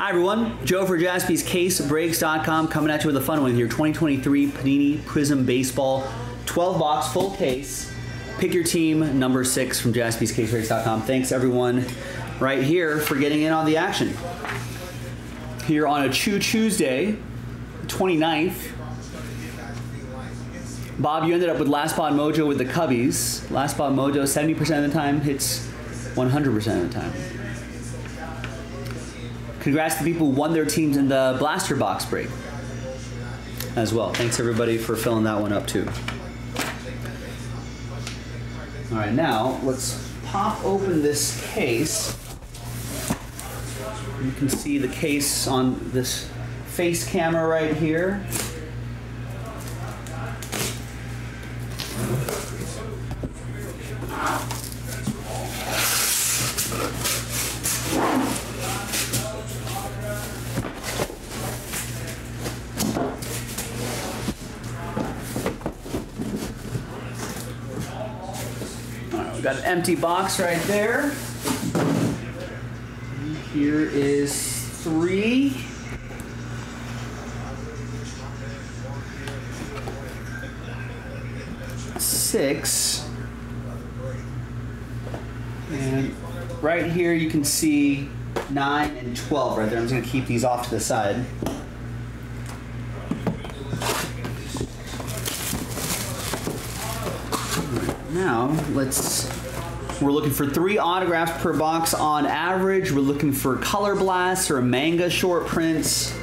Hi everyone, Joe for JaspysCaseBreaks.com coming at you with a fun one here. 2023 Panini Prism Baseball 12-box full case. Pick your team, number 6 from JaspysCaseBreaks.com. Thanks everyone right here for getting in on the action. Here on a Chew Tuesday, 29th. Bob, you ended up with Last Spot Mojo with the Cubbies. Last Spot Mojo, 70% of the time, hits 100% of the time. Congrats to the people who won their teams in the Blaster Box break as well. Thanks, everybody, for filling that one up, too. All right, now let's pop open this case. You can see the case on this face camera right here. Got an empty box right there. Here is 3. Six. And right here you can see 9 and 12 right there. I'm just gonna keep these off to the side. Now, we're looking for 3 autographs per box on average. We're looking for color blasts or manga short prints.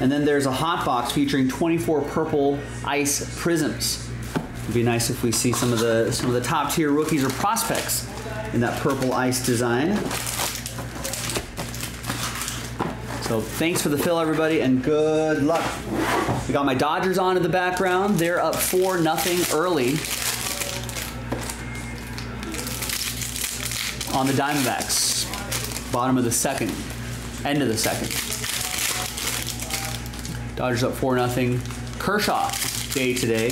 And then there's a hot box featuring 24 purple ice prisms. It'd be nice if we see some of the top tier rookies or prospects in that purple ice design. So thanks for the fill, everybody, and good luck. We got my Dodgers on in the background. They're up 4-0 early on the Diamondbacks, bottom of the second, end of the second. Dodgers up 4-0. Kershaw day today.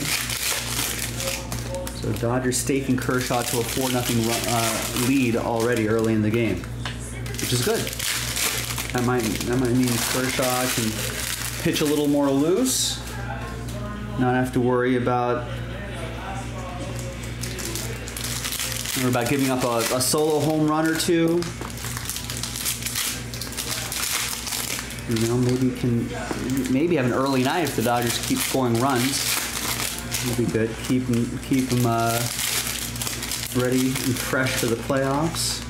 So Dodgers staking Kershaw to a 4-0 lead already early in the game, which is good. That might mean Kershaw can pitch a little more loose, not have to worry about giving up a solo home run or two. You know, maybe have an early night if the Dodgers keep scoring runs. It'll be good. Keep them ready and fresh for the playoffs.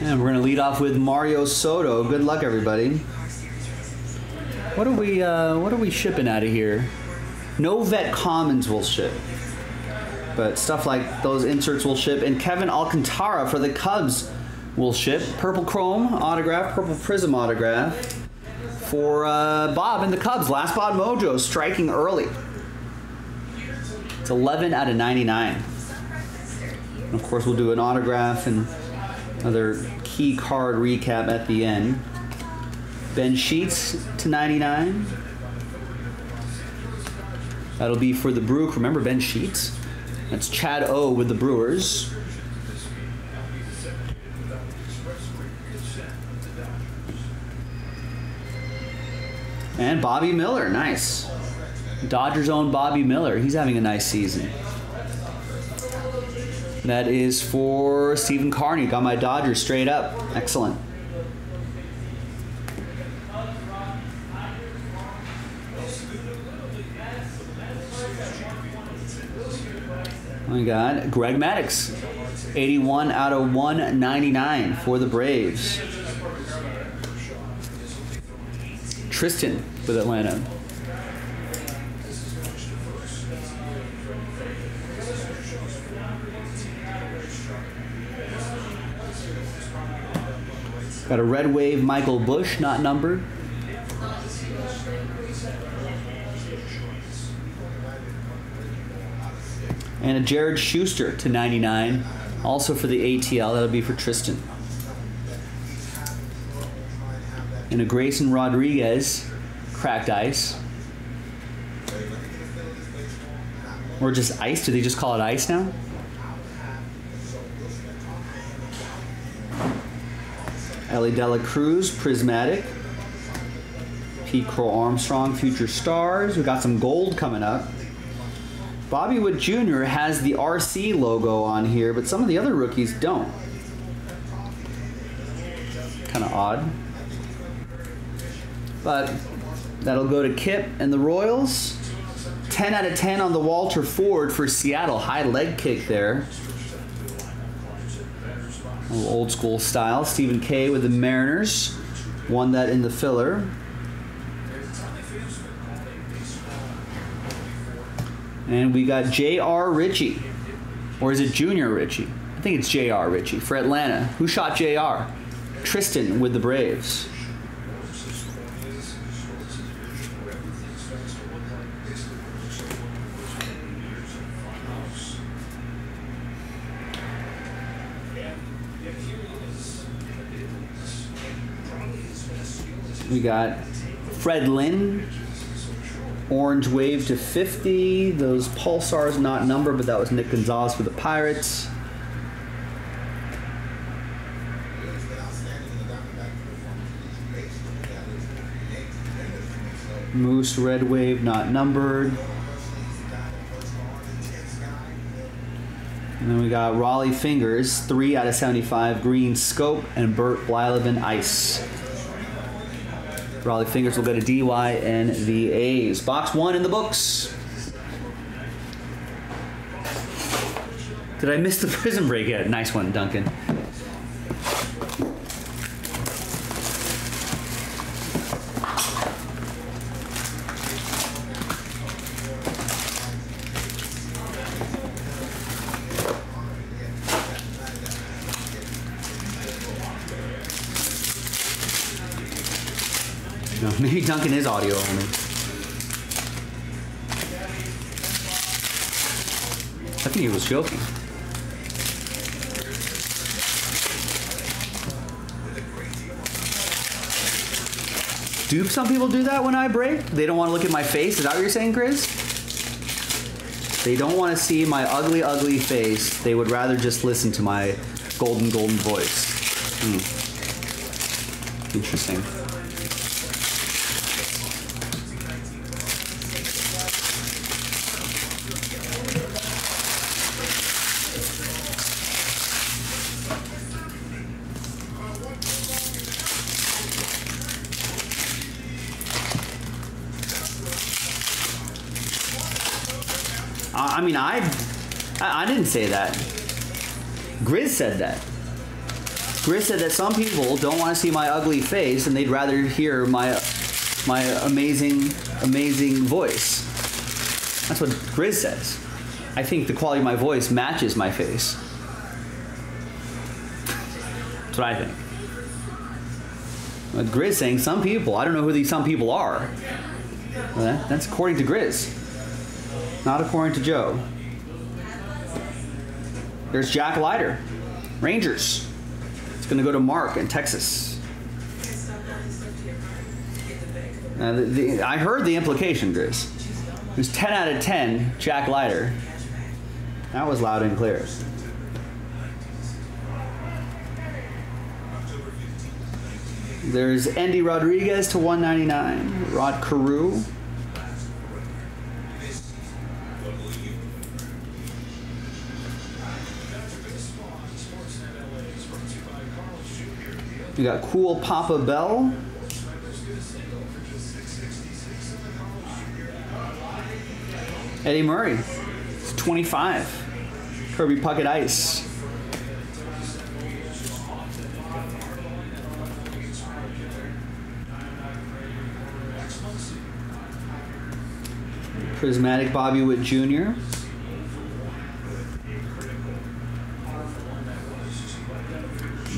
And we're going to lead off with Mario Soto. Good luck, everybody. What are we shipping out of here? No vet commons will ship, but stuff like those inserts will ship. And Kevin Alcantara for the Cubs will ship. Purple Chrome autograph, Purple Prism autograph for Bob and the Cubs. Last Spot Mojo striking early. It's 11 out of 99. And of course, we'll do an autograph and another key card recap at the end. Ben Sheets to 99. That'll be for the Brew. Remember Ben Sheets? That's Chad O with the Brewers. And Bobby Miller, nice. Dodgers' own Bobby Miller. He's having a nice season. That is for Stephen Carney. Got my Dodgers straight up. Excellent. We got Greg Maddox, 81 out of 199 for the Braves. Tristan with Atlanta. Got a Red Wave Michael Bush, not numbered. And a Jared Schuster to 99 Also for the ATL, that'll be for Tristan. And a Grayson Rodriguez, cracked ice. Or just ice? Do they just call it ice now? Elly De La Cruz, prismatic. Pete Crow Armstrong, future stars. We got some gold coming up. Bobby Witt Jr. has the RC logo on here, but some of the other rookies don't. Kind of odd. But that'll go to Kip and the Royals. 10 out of 10 on the Walter Ford for Seattle. High leg kick there. A little old school style. Stephen K with the Mariners. Won that in the filler. And we got J.R. Richie. Or is it Junior Richie? I think it's J.R. Richie for Atlanta. Who shot J.R.? Tristan with the Braves. We got Fred Lynn, orange wave to 50. Those pulsars not numbered, but that was Nick Gonzalez for the Pirates. Moose red wave not numbered. And then we got Raleigh Fingers, 3 out of 75, green scope, and Bert Blyleven ice. Raleigh Fingers will go to DY and the A's. Box one in the books. Did I miss the prison break yet? Nice one, Duncan. Maybe Duncan is audio only. I think he was joking. Do some people do that when I break? They don't want to look at my face? Is that what you're saying, Chris? They don't want to see my ugly, ugly face. They would rather just listen to my golden, golden voice. Interesting. I mean, I didn't say that. Grizz said that. Grizz said that some people don't want to see my ugly face and they'd rather hear my amazing, amazing voice. That's what Grizz says. I think the quality of my voice matches my face. That's what I think. But Grizz saying some people, I don't know who these some people are. That's according to Grizz. Not according to Joe. There's Jack Leiter, Rangers. It's going to go to Mark in Texas. I heard the implication, Grizz. It was 10 out of 10, Jack Leiter. That was loud and clear. There's Andy Rodriguez to 199, Rod Carew. We got cool Papa Bell. Eddie Murray, it's 25. Kirby Puckett ice. Prismatic Bobby Witt Jr.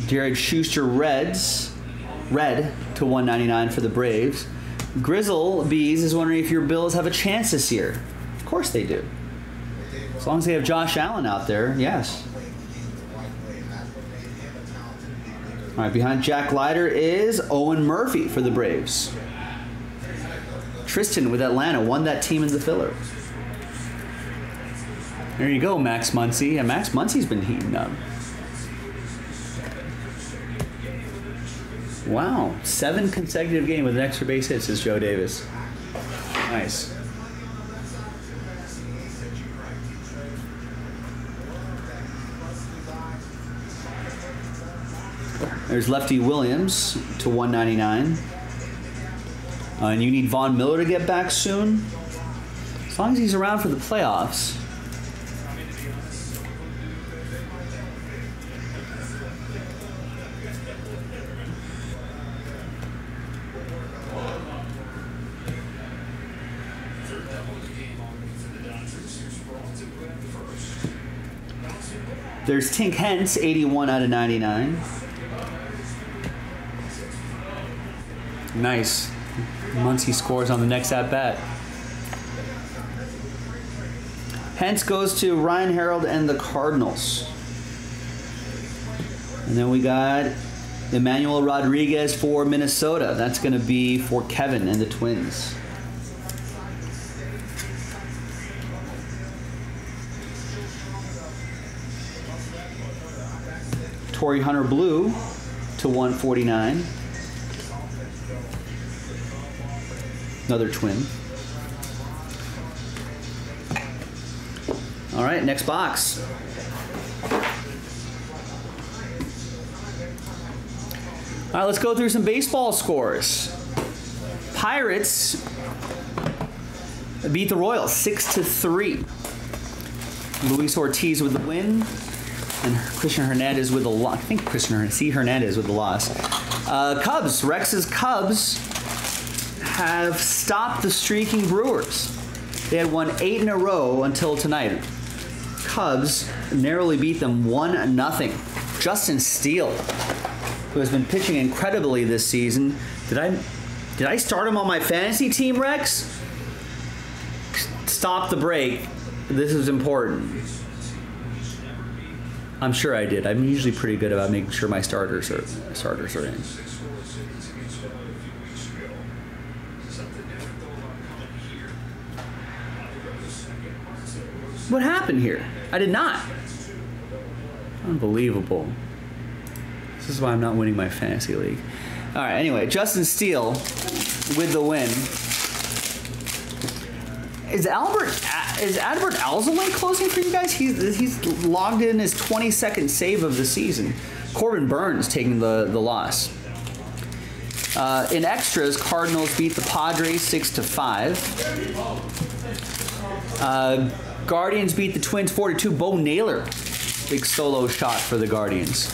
Jared Schuster Reds, red to 199 for the Braves. Grizzle Bees is wondering if your Bills have a chance this year. Of course they do. As long as they have Josh Allen out there, yes. All right, behind Jack Leiter is Owen Murphy for the Braves. Tristan with Atlanta won that team in the filler. There you go, Max Muncy. And Max Muncy's been heating up. Wow, 7 consecutive games with an extra base hit, says Joe Davis. Nice. There's Lefty Williams to 199. And you need Von Miller to get back soon. As long as he's around for the playoffs. There's Tink Hentz, 81 out of 99. Nice. Muncy scores on the next at-bat. Hence goes to Ryan Harreld and the Cardinals. And then we got Emmanuel Rodriguez for Minnesota. That's going to be for Kevin and the Twins. Torrey Hunter Blue to 149. Another Twin. All right, next box. All right, let's go through some baseball scores. Pirates beat the Royals 6-3. Luis Ortiz with the win, and Christian Hernandez with a loss. I think Christian C. Hernandez with the loss. Cubs, Rex's Cubs have stopped the streaking Brewers. They had won 8 in a row until tonight. Cubs narrowly beat them 1-0. Justin Steele, who has been pitching incredibly this season. Did I start him on my fantasy team, Rex? Stop the break. This is important. I'm sure I did. I'm usually pretty good about making sure my starters are in. What happened here? I did not. Unbelievable. This is why I'm not winning my fantasy league. All right, anyway, Justin Steele with the win. Is Albert Alzolay closing for you guys? He's logged in his 22nd save of the season. Corbin Burns taking the loss. In extras, Cardinals beat the Padres 6-5. Guardians beat the Twins 4-2. Bo Naylor, big solo shot for the Guardians.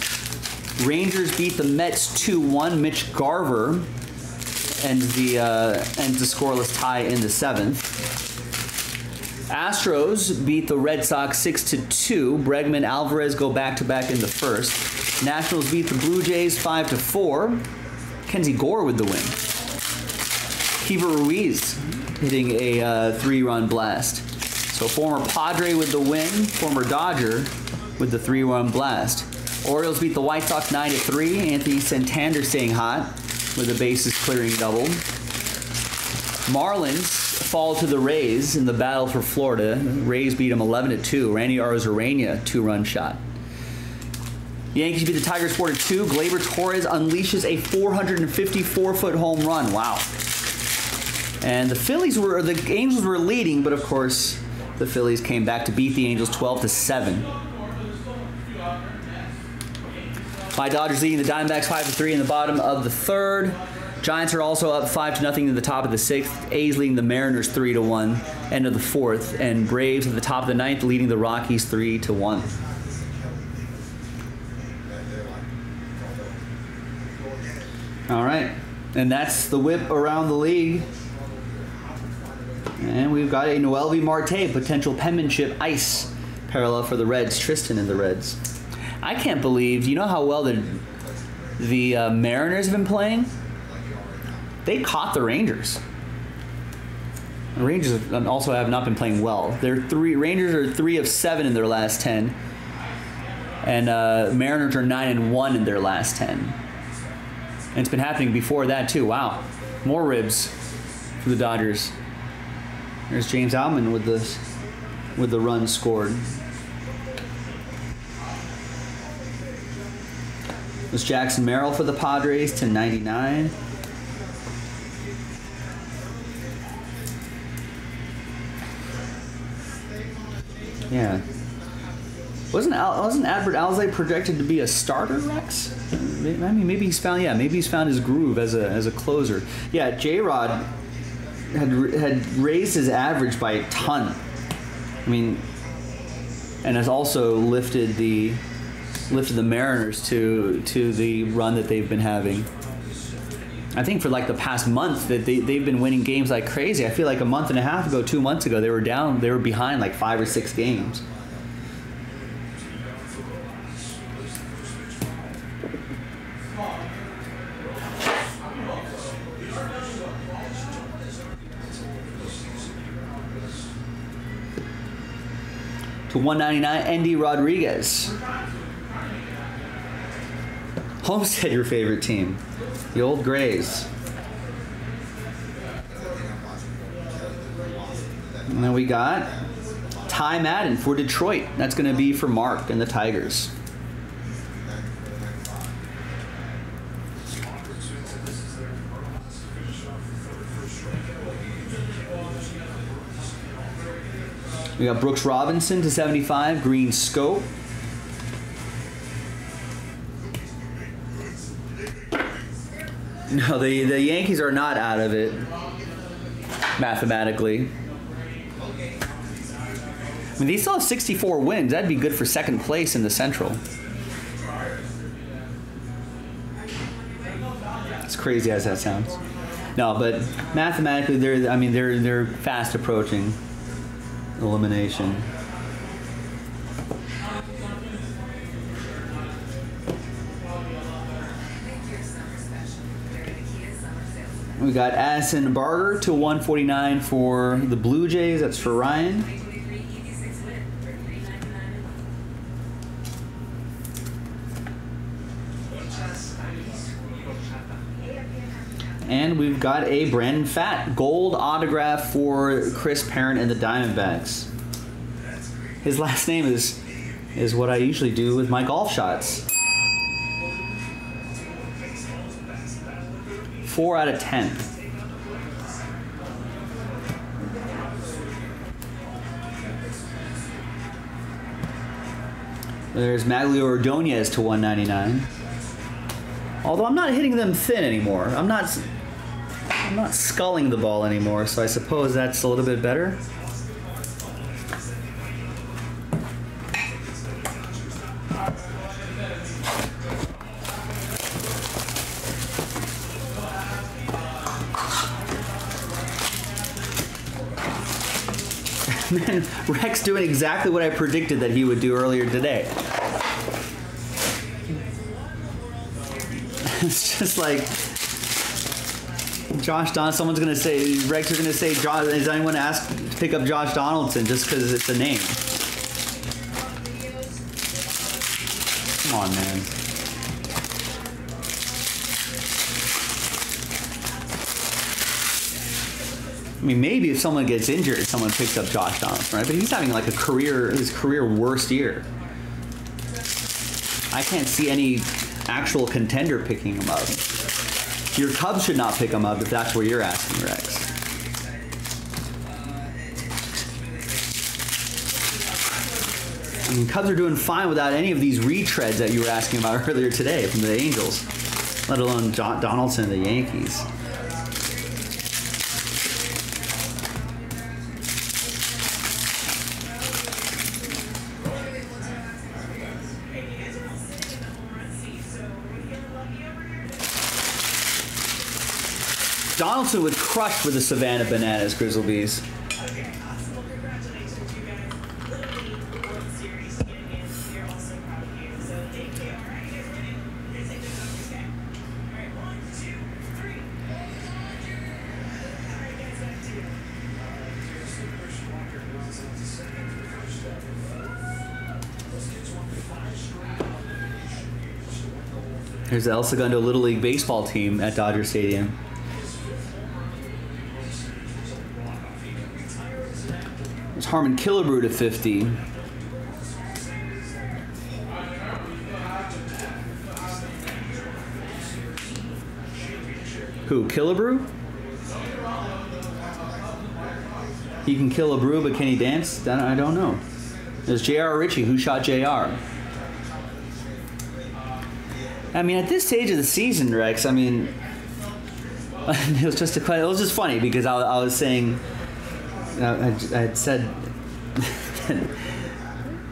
Rangers beat the Mets 2-1. Mitch Garver ends the scoreless tie in the 7th. Astros beat the Red Sox 6-2. Bregman, Alvarez go back-to-back in the 1st. Nationals beat the Blue Jays 5-4. Kenzie Gore with the win. Kiva Ruiz hitting a 3-run blast. So former Padre with the win, former Dodger with the 3-run blast. Orioles beat the White Sox 9-3. Anthony Santander staying hot with a bases clearing double. Marlins fall to the Rays in the battle for Florida. Rays beat them 11-2. Randy Arozarena, 2-run shot. Yankees beat the Tigers 4-2. Gleyber Torres unleashes a 454-foot home run. Wow. And the Angels were leading, but of course, the Phillies came back to beat the Angels 12-7. My Dodgers leading the Diamondbacks 5-3 in the bottom of the 3rd. Giants are also up 5-0 in the top of the 6th. A's leading the Mariners 3-1, end of the 4th, and Braves at the top of the 9th leading the Rockies 3-1. All right, and that's the whip around the league. And we've got a Noel V. Marte, potential penmanship ice parallel for the Reds. Tristan in the Reds. I can't believe, you know how well the Mariners have been playing? They caught the Rangers. The Rangers also have not been playing well. Rangers are 3 of 7 in their last 10. And Mariners are 9 and 1 in their last 10. And it's been happening before that, too. Wow. More ribs for the Dodgers. There's James Outman with the run scored. It was Jackson Merrill for the Padres, 1099. Yeah. Wasn't Albert Alzolay projected to be a starter, Rex? I mean, maybe he's found his groove as a closer. Yeah, J-Rod had raised his average by a ton. I mean, and has also lifted the Mariners to the run that they've been having. I think for like the past month that they've been winning games like crazy. I feel like a month and a half ago, 2 months ago, they were behind like 5 or 6 games. To 199, Andy Rodriguez. Homestead, your favorite team. The old Grays. And then we got Ty Madden for Detroit. That's going to be for Mark and the Tigers. We got Brooks Robinson to 75, green scope. No, the Yankees are not out of it, mathematically. I mean, they still have 64 wins. That'd be good for second place in the Central. As crazy as that sounds. No, but mathematically, they're fast approaching elimination. We got Addison Barger to 149 for the Blue Jays. That's for Ryan. And we've got a Brandon Pfaadt gold autograph for Chris Parent and the Diamondbacks. His last name is what I usually do with my golf shots. 4 out of 10. There's Maglio Ordonez to 199. Although I'm not hitting them thin anymore. I'm not sculling the ball anymore, so I suppose that's a little bit better. Man, Rex doing exactly what I predicted that he would do earlier today. It's just like Josh Donaldson. Someone's gonna say Rex is gonna say Josh. Is anyone asked to pick up Josh Donaldson just because it's a name? Come on, man. I mean, maybe if someone gets injured, someone picks up Josh Donaldson, right? But he's having like his career worst year. I can't see any actual contender picking him up. Your Cubs should not pick him up if that's where you're asking, Rex. I mean, Cubs are doing fine without any of these retreads that you were asking about earlier today from the Angels, let alone John Donaldson and the Yankees. Donaldson would crush with the Savannah Bananas, Grizzle Bees. There's the El Segundo Little League baseball team at Dodger Stadium. There's Harmon Killebrew to 50. Who, Killebrew? He can kill a brew, but can he dance? I don't know. There's J.R. Richie. Who shot J.R.? I mean, at this stage of the season, Rex, I mean, it was just a, it was just funny because I was saying, I had said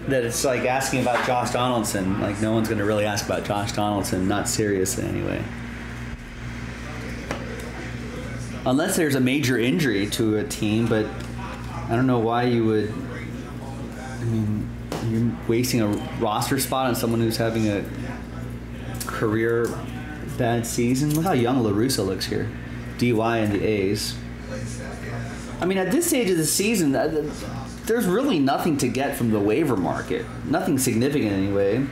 that it's like asking about Josh Donaldson. Like, no one's going to really ask about Josh Donaldson. Not serious anyway. Unless there's a major injury to a team, but I don't know why you would. I mean, you're wasting a roster spot on someone who's having a career bad season. Look how young La Russa looks here. DY and the A's. I mean, at this stage of the season, there's really nothing to get from the waiver market. Nothing significant anyway.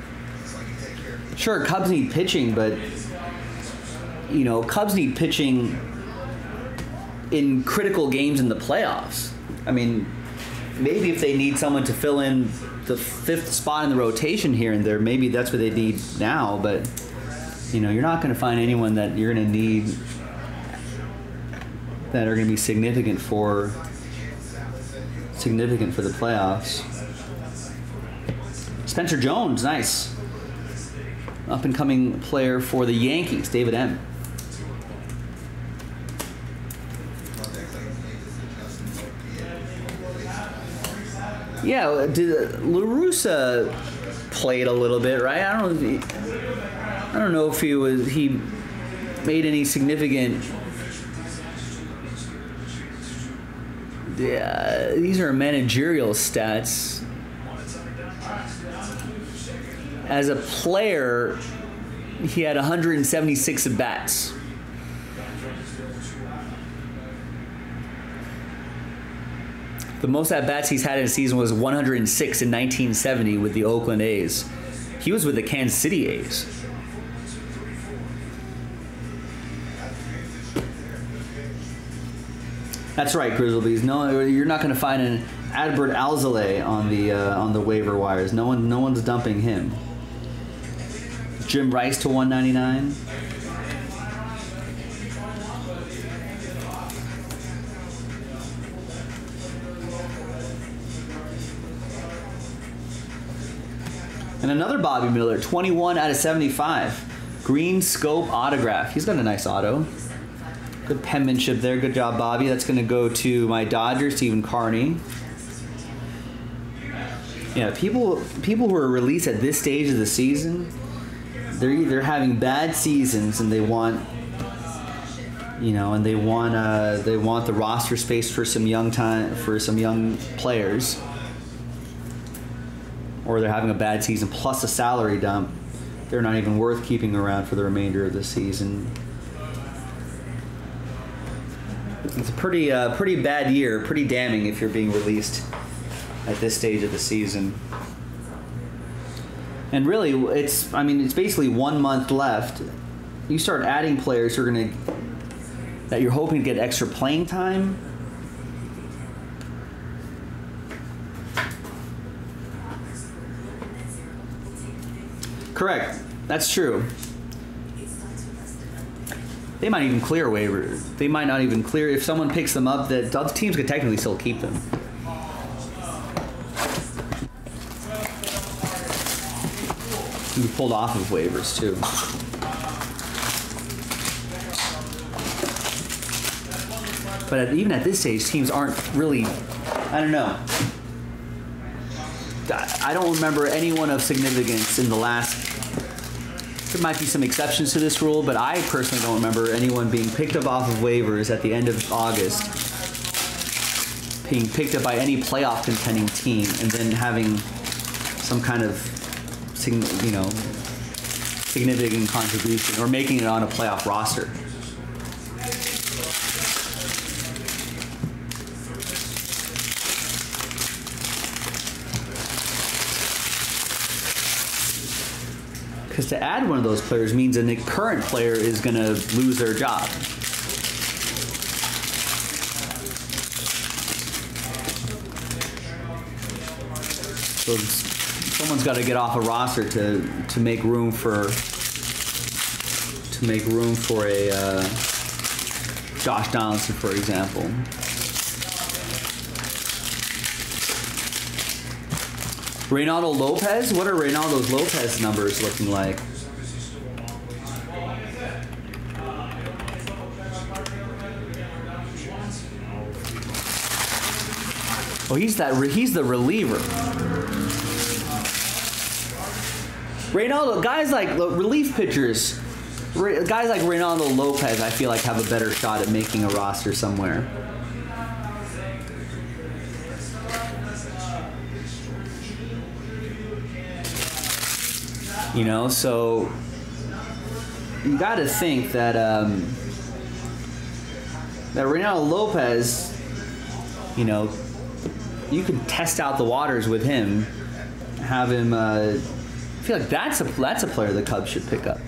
Sure, Cubs need pitching, but, you know, Cubs need pitching in critical games in the playoffs. I mean, maybe if they need someone to fill in the fifth spot in the rotation here and there, maybe that's what they need now, but, you know, you're not going to find anyone that you're going to need that are going to be significant for the playoffs. Spencer Jones, nice. Up-and-coming player for the Yankees, David M. Yeah, La Russa played a little bit, right? I don't know if he made any significant. Yeah, these are managerial stats. As a player, he had 176 at bats. The most at-bats he's had in a season was 106 in 1970 with the Oakland A's. He was with the Kansas City A's. That's right, Grizzle Bees. No, you're not going to find an Albert Alzolay on the waiver wires. No one's dumping him. Jim Rice to 199. And another Bobby Miller, 21 out of 75. Green scope autograph. He's got a nice auto. Good penmanship there. Good job, Bobby. That's going to go to my Dodger, Stephen Carney. Yeah, people who are released at this stage of the season, they're either having bad seasons and they want, you know, and they want the roster space for some young players. Or they're having a bad season plus a salary dump. They're not even worth keeping around for the remainder of the season. It's a pretty bad year, pretty damning if you're being released at this stage of the season. And really, it's basically 1 month left. You start adding players who are that you're hoping to get extra playing time. Correct. That's true. They might even clear waivers. They might not even clear. If someone picks them up, the other teams could technically still keep them. You pulled off of waivers, too. But even at this stage, teams aren't really, I don't know. I don't remember anyone of significance in the last. There might be some exceptions to this rule, but I personally don't remember anyone being picked up off of waivers at the end of August, being picked up by any playoff contending team, and then having some kind of, you know, significant contribution or making it on a playoff roster. Because to add one of those players means a current player is going to lose their job. So someone's got to get off a roster to make room for a Josh Donaldson, for example. Reynaldo Lopez? What are Reynaldo Lopez numbers looking like? Oh, he's the reliever. Reynaldo, guys like relief pitchers, guys like Reynaldo Lopez, I feel like have a better shot at making a roster somewhere. You know, so you got to think that that Reynaldo Lopez, you know, you can test out the waters with him, have him. I feel like that's a player the Cubs should pick up.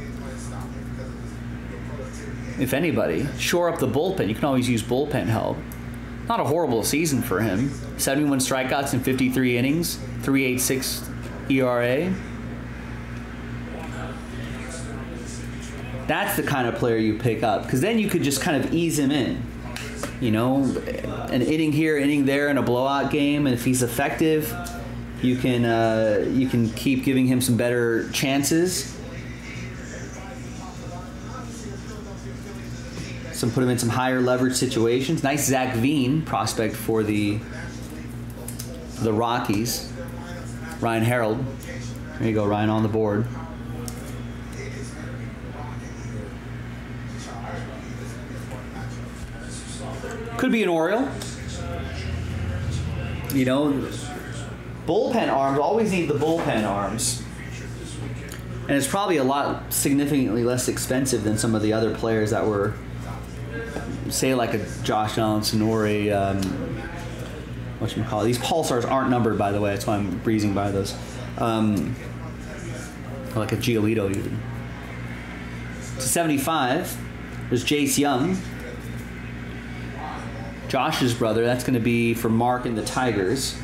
If anybody, shore up the bullpen. You can always use bullpen help. Not a horrible season for him. 71 strikeouts in 53 innings, 3.86 ERA. That's the kind of player you pick up, because then you could just kind of ease him in. You know, an inning here, inning there in a blowout game, and if he's effective, you can keep giving him some better chances. Some put him in some higher leverage situations. Nice Zach Veen prospect for the Rockies. Ryan Harreld. There you go, Ryan on the board. Could be an Oriole. You know, bullpen arms always need the bullpen arms, and it's probably a lot significantly less expensive than some of the other players that were, say, like a Josh Donaldson or a whatchamacallit. These Paul Stars aren't numbered, by the way. That's why I'm breezing by those. Like a Giolito even. To 75, there's Jace Young. Josh's brother, that's going to be for Mark and the Tigers.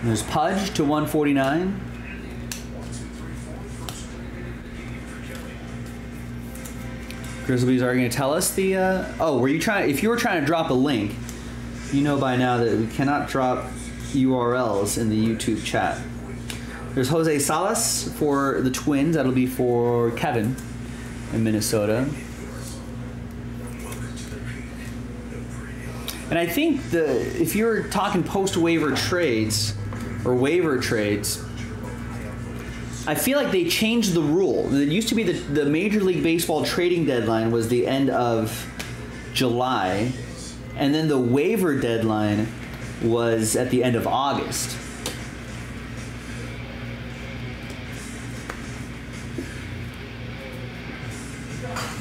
And there's Pudge to 149. Grizzle Bees are going to tell us the, oh, were you trying, if you were trying to drop a link, you know by now that we cannot drop URLs in the YouTube chat. There's Jose Salas for the Twins. That'll be for Kevin in Minnesota. And I think if you're talking post-waiver trades or waiver trades, I feel like they changed the rule. It used to be the Major League Baseball trading deadline was the end of July, and then the waiver deadline was at the end of August.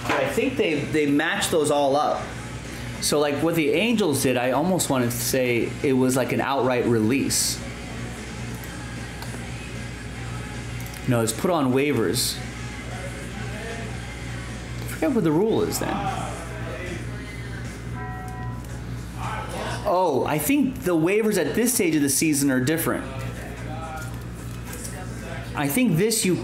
I think they matched those all up. So like what the Angels did, I almost wanted to say it was like an outright release. No, it's put on waivers. I forget what the rule is then. Oh, I think the waivers at this stage of the season are different. I think this you...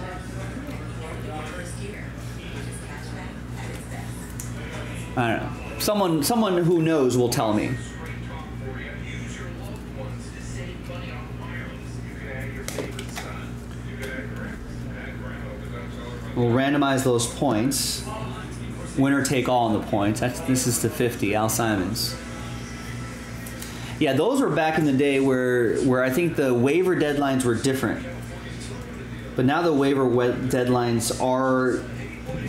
I don't know. Someone who knows will tell me. We'll randomize those points. Winner take all on the points. This is to 50, Al Simons. Yeah, those were back in the day where I think the waiver deadlines were different. But now the waiver deadlines are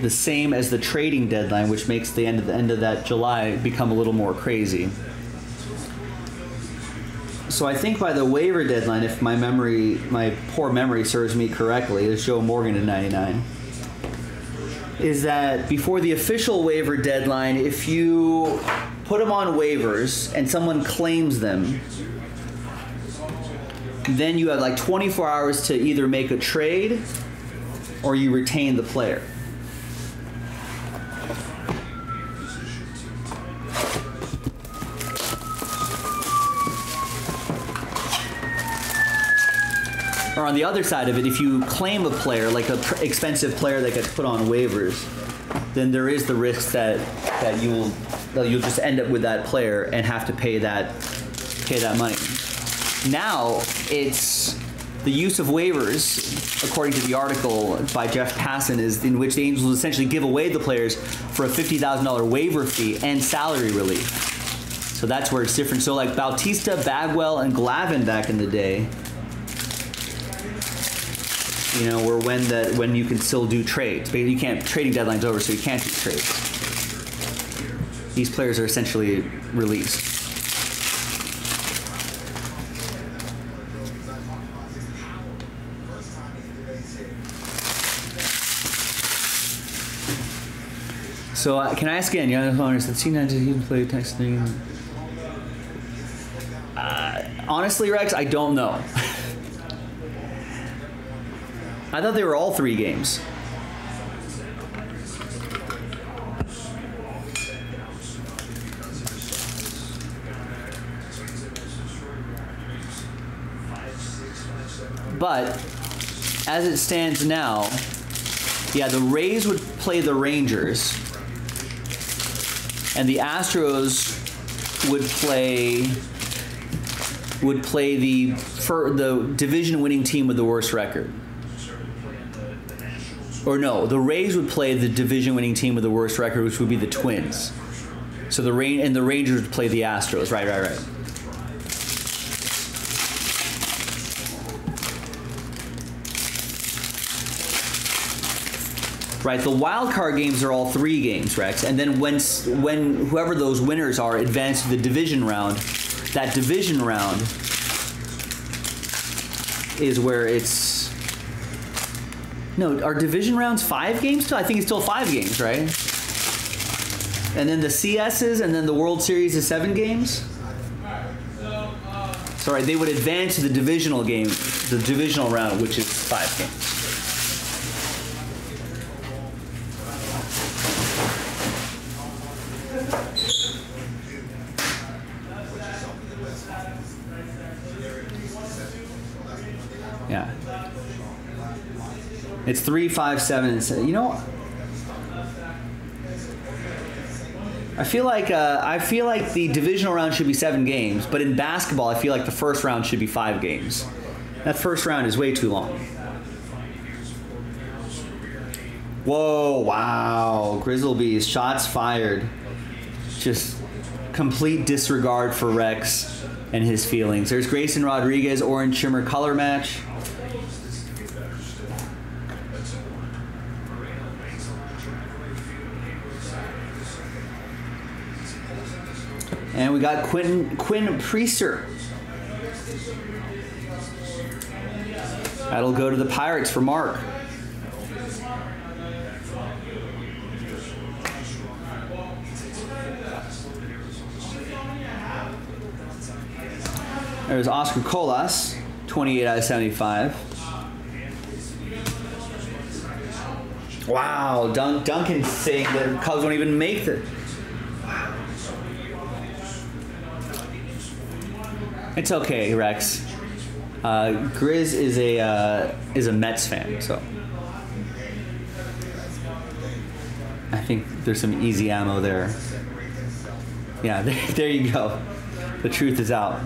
the same as the trading deadline, which makes the end of that July become a little more crazy. So I think by the waiver deadline, if my poor memory serves me correctly, is Joe Morgan at 99. Is that before the official waiver deadline, if you put them on waivers and someone claims them, then you have like 24 hours to either make a trade or you retain the player. Or on the other side of it, if you claim a player, like an expensive player that gets put on waivers, then there is the risk that you'll just end up with that player and have to pay that money. Now it's the use of waivers, according to the article by Jeff Passan, is in which the Angels will essentially give away the players for a $50,000 waiver fee and salary relief. So that's where it's different. So like Bautista, Bagwell, and Glavine back in the day. You know, or when you can still do trades. But you can't, trading deadline's over, so you can't do trades. These players are essentially released. So can I ask again? You understand? Seen that he played texting. Honestly, Rex, I don't know. I thought they were all three games. But as it stands now, yeah, the Rays would play the Rangers, and the Astros would play the division-winning team with the worst record. Or no, the Rays would play the division-winning team with the worst record, which would be the Twins. So the Rangers would play the Astros. Right. Right, the wild card games are all three games, Rex. And then when whoever those winners are advance to the division round, that division round is where it's... No, are division rounds 5 games still? I think it's still 5 games, right? And then the CSs and then the World Series is 7 games? Sorry, they would advance to the divisional game, the divisional round, which is 5 games. Yeah. It's 3, 5, 7, and 7. You know, I feel like the divisional round should be 7 games, but in basketball, I feel like the first round should be 5 games. That first round is way too long. Whoa! Wow! Grizzle Bees, shots fired. Just complete disregard for Rex and his feelings. There's Grayson Rodriguez, orange shimmer color match. And we got Quinn Priester. That'll go to the Pirates for Mark. There's Oscar Colas, 28/75. Wow, Duncan saying that the Cubs won't even make the... It's okay, Rex. Grizz is a Mets fan, so I think there's some easy ammo there. Yeah, there you go. The truth is out.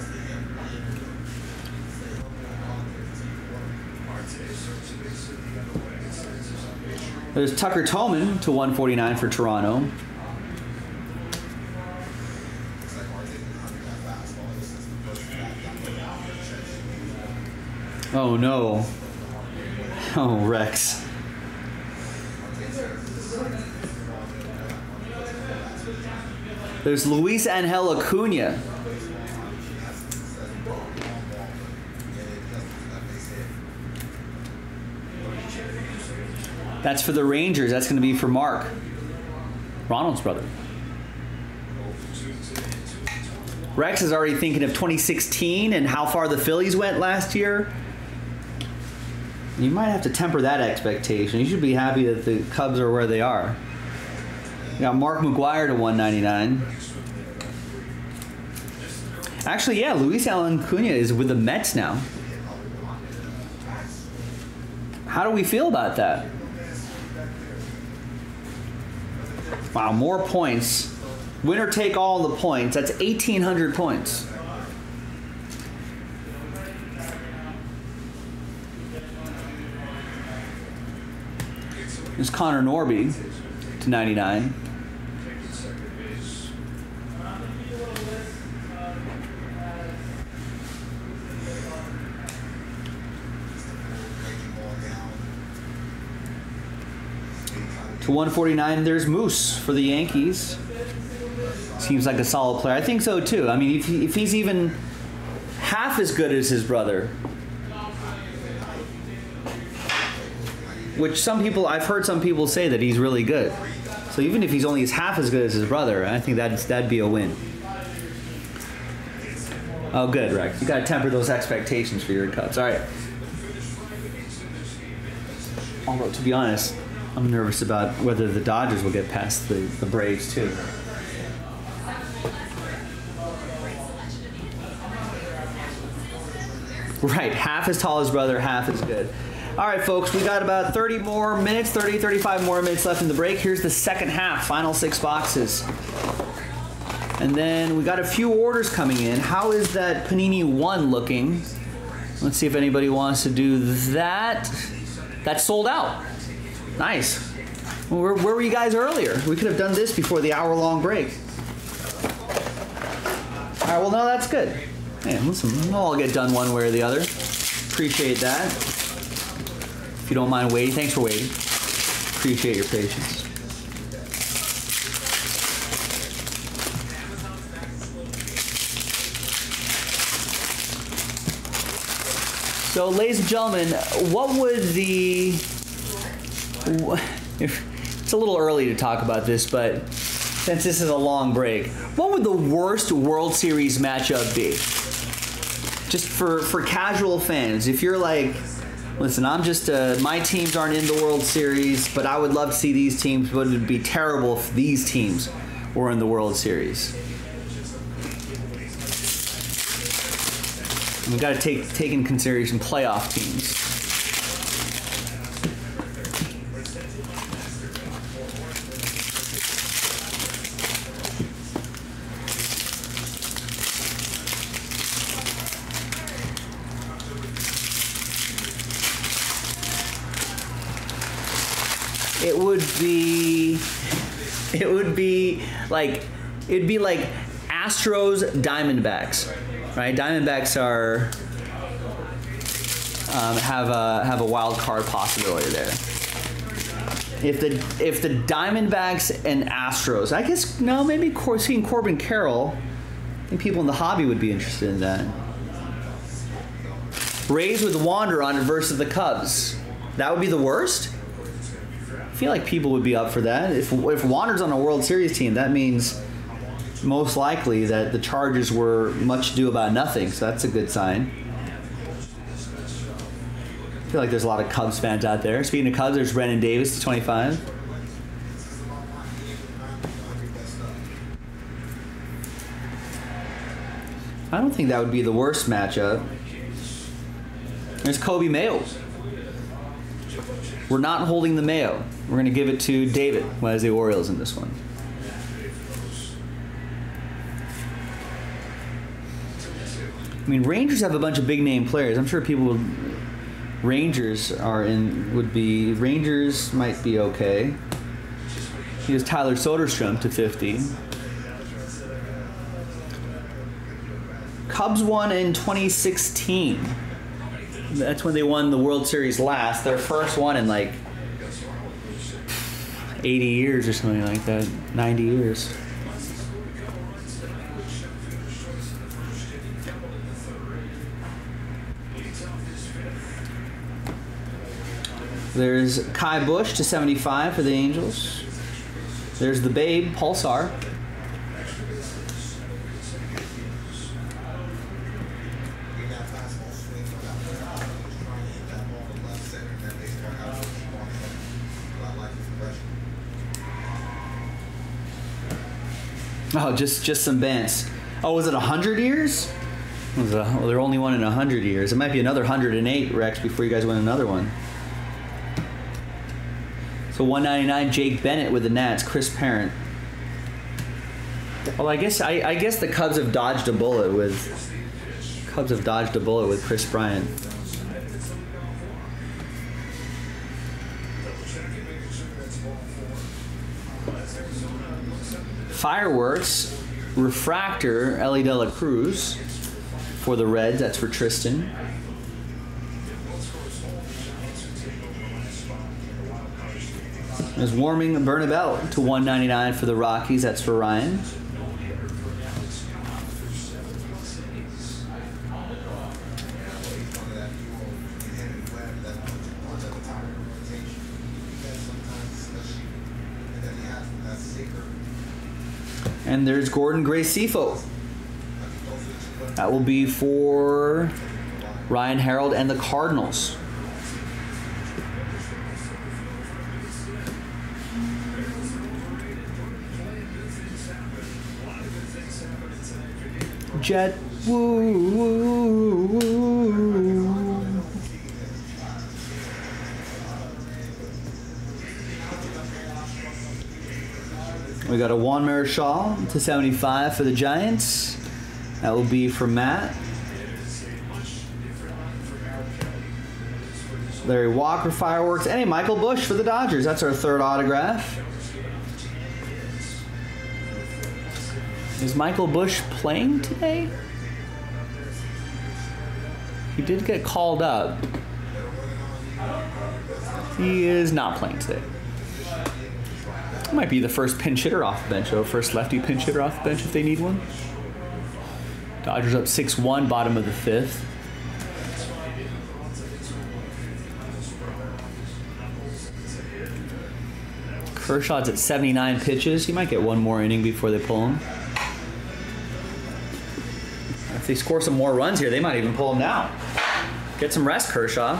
There's Tucker Tolman to 149 for Toronto. Oh no. Oh, Rex. There's Luis Angel Acuna. That's for the Rangers. That's going to be for Mark, Ronald's brother. Rex is already thinking of 2016 and how far the Phillies went last year. You might have to temper that expectation. You should be happy that the Cubs are where they are. You got Mark McGuire to 199. Actually, yeah, Luis Acuña is with the Mets now. How do we feel about that? Wow, more points. Winner take all the points. That's 1,800 points. There's Connor Norby to 99. To 149, there's Moose for the Yankees. Seems like a solid player. I think so, too. I mean, if he's even half as good as his brother, which some people, I've heard some people say that he's really good. So even if he's only half as good as his brother, I think that'd be a win. Oh, good, Rex. You got to temper those expectations for your Cubs. All right. Although, to be honest, I'm nervous about whether the Dodgers will get past the Braves, too. Right, half as tall as brother, half as good. All right, folks, we got about 30 more minutes, 30, 35 more minutes left in the break. Here's the second half, final 6 boxes. And then we got a few orders coming in. How is that Panini 1 looking? Let's see if anybody wants to do that. That's sold out. Nice. Where were you guys earlier? We could have done this before the hour-long break. All right, well, no, that's good. Man, listen, we'll all get done one way or the other. Appreciate that. If you don't mind waiting, thanks for waiting. Appreciate your patience. So, ladies and gentlemen, what would the... It's a little early to talk about this, but since this is a long break, what would the worst World Series matchup be? Just for casual fans, if you're like, listen, I'm just my teams aren't in the World Series, but I would love to see these teams, but it would be terrible if these teams were in the World Series. We've got to take in consideration playoff teams. It would be like, it'd be like Astros Diamondbacks, right? Diamondbacks are have a wild card possibility there. If the Diamondbacks and Astros, I guess no, maybe seeing Corbin Carroll, I think people in the hobby would be interested in that. Rays with Wanderon versus the Cubs, that would be the worst. I feel like people would be up for that. If Wander's on a World Series team, that means most likely that the Chargers were much ado about nothing, so that's a good sign. I feel like there's a lot of Cubs fans out there. Speaking of Cubs, there's Brennan Davis to 25. I don't think that would be the worst matchup. There's Kobe Mayo. We're not holding the Mayo. We're going to give it to David, who has the Orioles in this one. I mean, Rangers have a bunch of big-name players. I'm sure people would... Rangers are in... would be... Rangers might be okay. Here's Tyler Soderstrom to 50. Cubs won in 2016. That's when they won the World Series last. Their first one in like 80 years or something like that. 90 years. There's Kai Bush to 75 for the Angels. There's the Babe, Pulsar. Oh, just some bents. Oh, was it 100 years? Well, they're only one in 100 years. It might be another 108, Rex, before you guys win another one. So 199, Jake Bennett with the Nats, Chris Parent. Well, I guess the Cubs have dodged a bullet with Chris Bryant. Fireworks, Refractor, Elly De La Cruz for the Reds. That's for Tristan. There's Warming Bernabeu to 199 for the Rockies. That's for Ryan. And there's Gordon Gray-Sefo. That will be for Ryan Harreld and the Cardinals. Jet, woo, woo, woo. We got a Juan Marichal to 75 for the Giants. That will be for Matt. Larry Walker, Fireworks. And a Michael Bush for the Dodgers. That's our third autograph. Is Michael Bush playing today? He did get called up. He is not playing today. It might be the first pinch hitter off the bench, though. First lefty pinch hitter off the bench if they need one. Dodgers up 6-1, bottom of the fifth. Kershaw's at 79 pitches. He might get one more inning before they pull him. If they score some more runs here, they might even pull him now. Get some rest, Kershaw.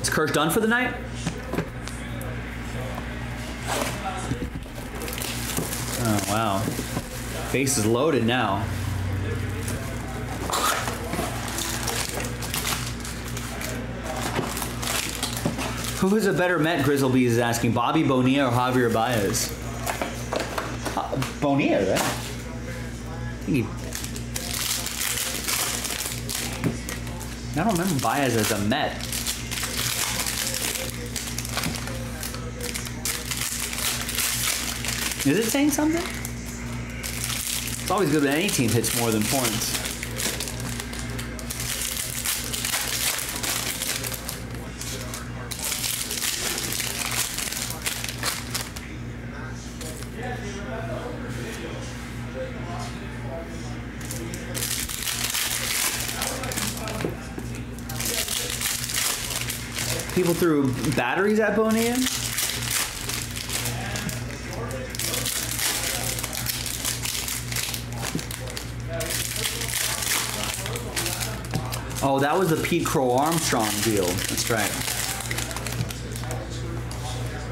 Is Kersh done for the night? Oh, wow. Base is loaded now. Who is a better Met, Grizzle Bees is asking, Bobby Bonilla or Javier Baez? Bonilla, right? I think I don't remember Baez as a Met. Is it saying something? It's always good when any team hits more than points. People threw batteries at Bonilla. Oh, that was the Pete Crow Armstrong deal. That's right.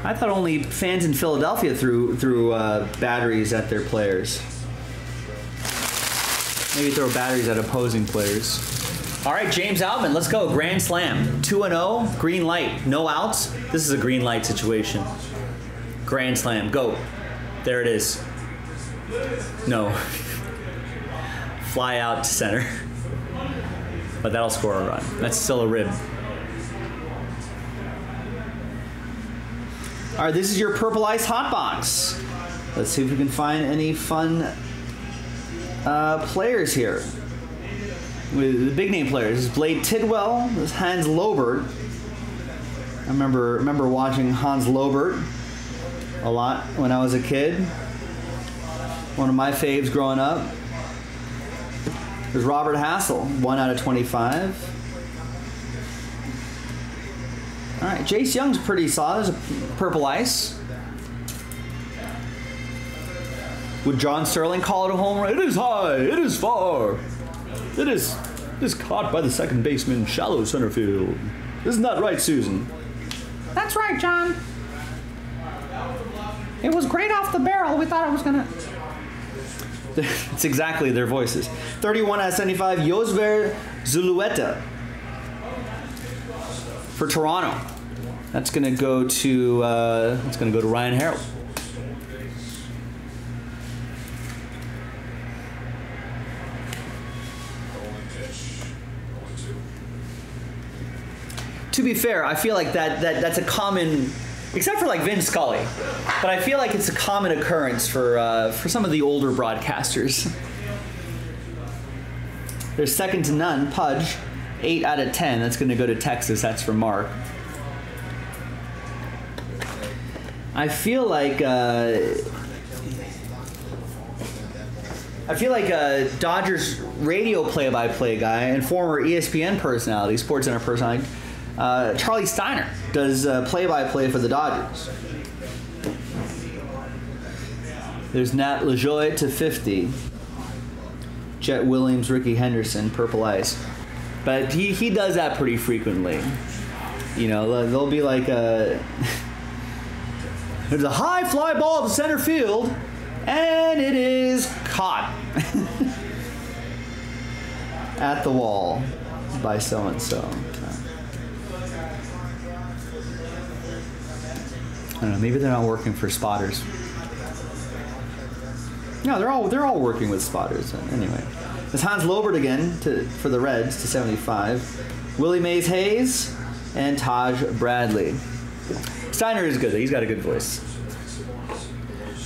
I thought only fans in Philadelphia threw batteries at their players. Maybe throw batteries at opposing players. All right, James Outman, let's go. Grand Slam. 2-0, green light. No outs. This is a green light situation. Grand Slam. Go. There it is. No. Fly out to center. But that'll score a run. That's still a rib. All right, this is your Purple Ice Hot Box. Let's see if we can find any fun players here. With the big name players, this is Blade Tidwell, this is Hans Lobert. I remember watching Hans Lobert a lot when I was a kid. One of my faves growing up. There's Robert Hassel, 1/25. All right, Jace Young's pretty solid. There's a purple ice. Would John Sterling call it a home run? It is high. It is far. It is caught by the second baseman, shallow center field. Isn't that right, Susan? That's right, John. It was great off the barrel. We thought it was gonna. It's exactly their voices. 31/75. Josver Zulueta for Toronto. That's gonna go to. That's gonna go to Ryan Harreld. To be fair, I feel like that's a common, except for like Vince Scully, but I feel like it's a common occurrence for some of the older broadcasters. There's second to none. Pudge, 8/10. That's going to go to Texas. That's for Mark. I feel like a Dodgers radio play-by-play guy and former ESPN personality, SportsCenter personality. Charlie Steiner does play-by-play for the Dodgers. There's Nat LaJoie to 50. Jet Williams, Ricky Henderson, purple ice. But he does that pretty frequently. You know, they'll be like a... There's a high fly ball to center field, and it is caught. At the wall by so-and-so. I don't know. Maybe they're not working for spotters. No, they're all working with spotters anyway. It's Hans Lobert again for the Reds to 75. Willie Mays Hayes and Taj Bradley. Steiner is good. He's got a good voice.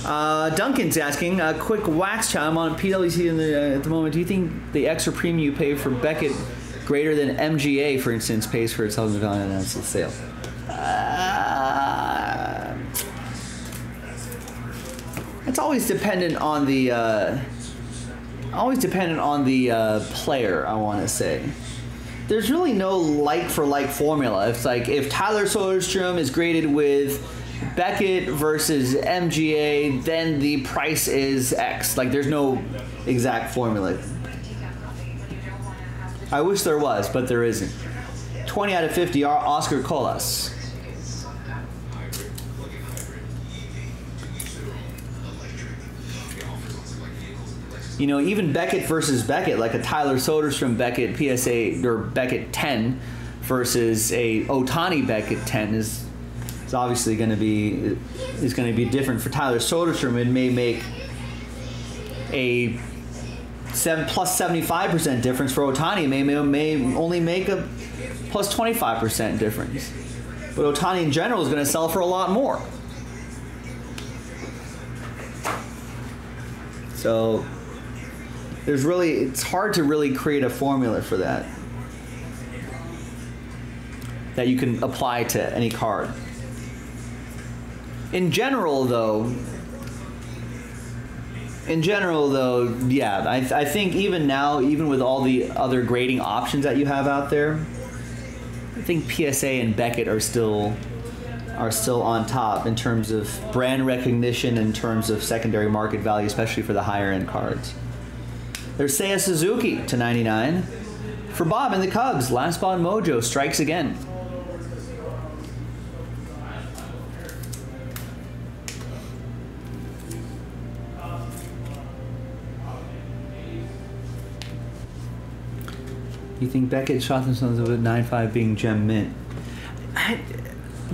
Duncan's asking a quick wax chime on PWC in the, at the moment. Do you think the extra premium you pay for Beckett greater than MGA, for instance, pays for itself in the value announced at sale? It's always dependent on the player, I want to say. There's really no like-for-like formula. It's like if Tyler Soderstrom is graded with Beckett versus MGA, then the price is X. Like there's no exact formula. I wish there was, but there isn't. 20/50 are Oscar Colas. You know, even Beckett versus Beckett, like a Tyler Soderstrom Beckett PSA or Beckett 10 versus a Otani Beckett 10 is obviously going to be different for Tyler Soderstrom. It may make a +75% difference for Otani. It may only make a +25% difference. But Otani in general is going to sell for a lot more. So. There's really, it's hard to really create a formula for that that you can apply to any card. In general though, yeah, I think even now, even with all the other grading options that you have out there, I think PSA and Beckett are still on top in terms of brand recognition, in terms of secondary market value, especially for the higher end cards. There's Seiya Suzuki to 99. For Bob and the Cubs, Last Spot Mojo strikes again. You think Beckett shot themselves with a 9.5 being gem mint?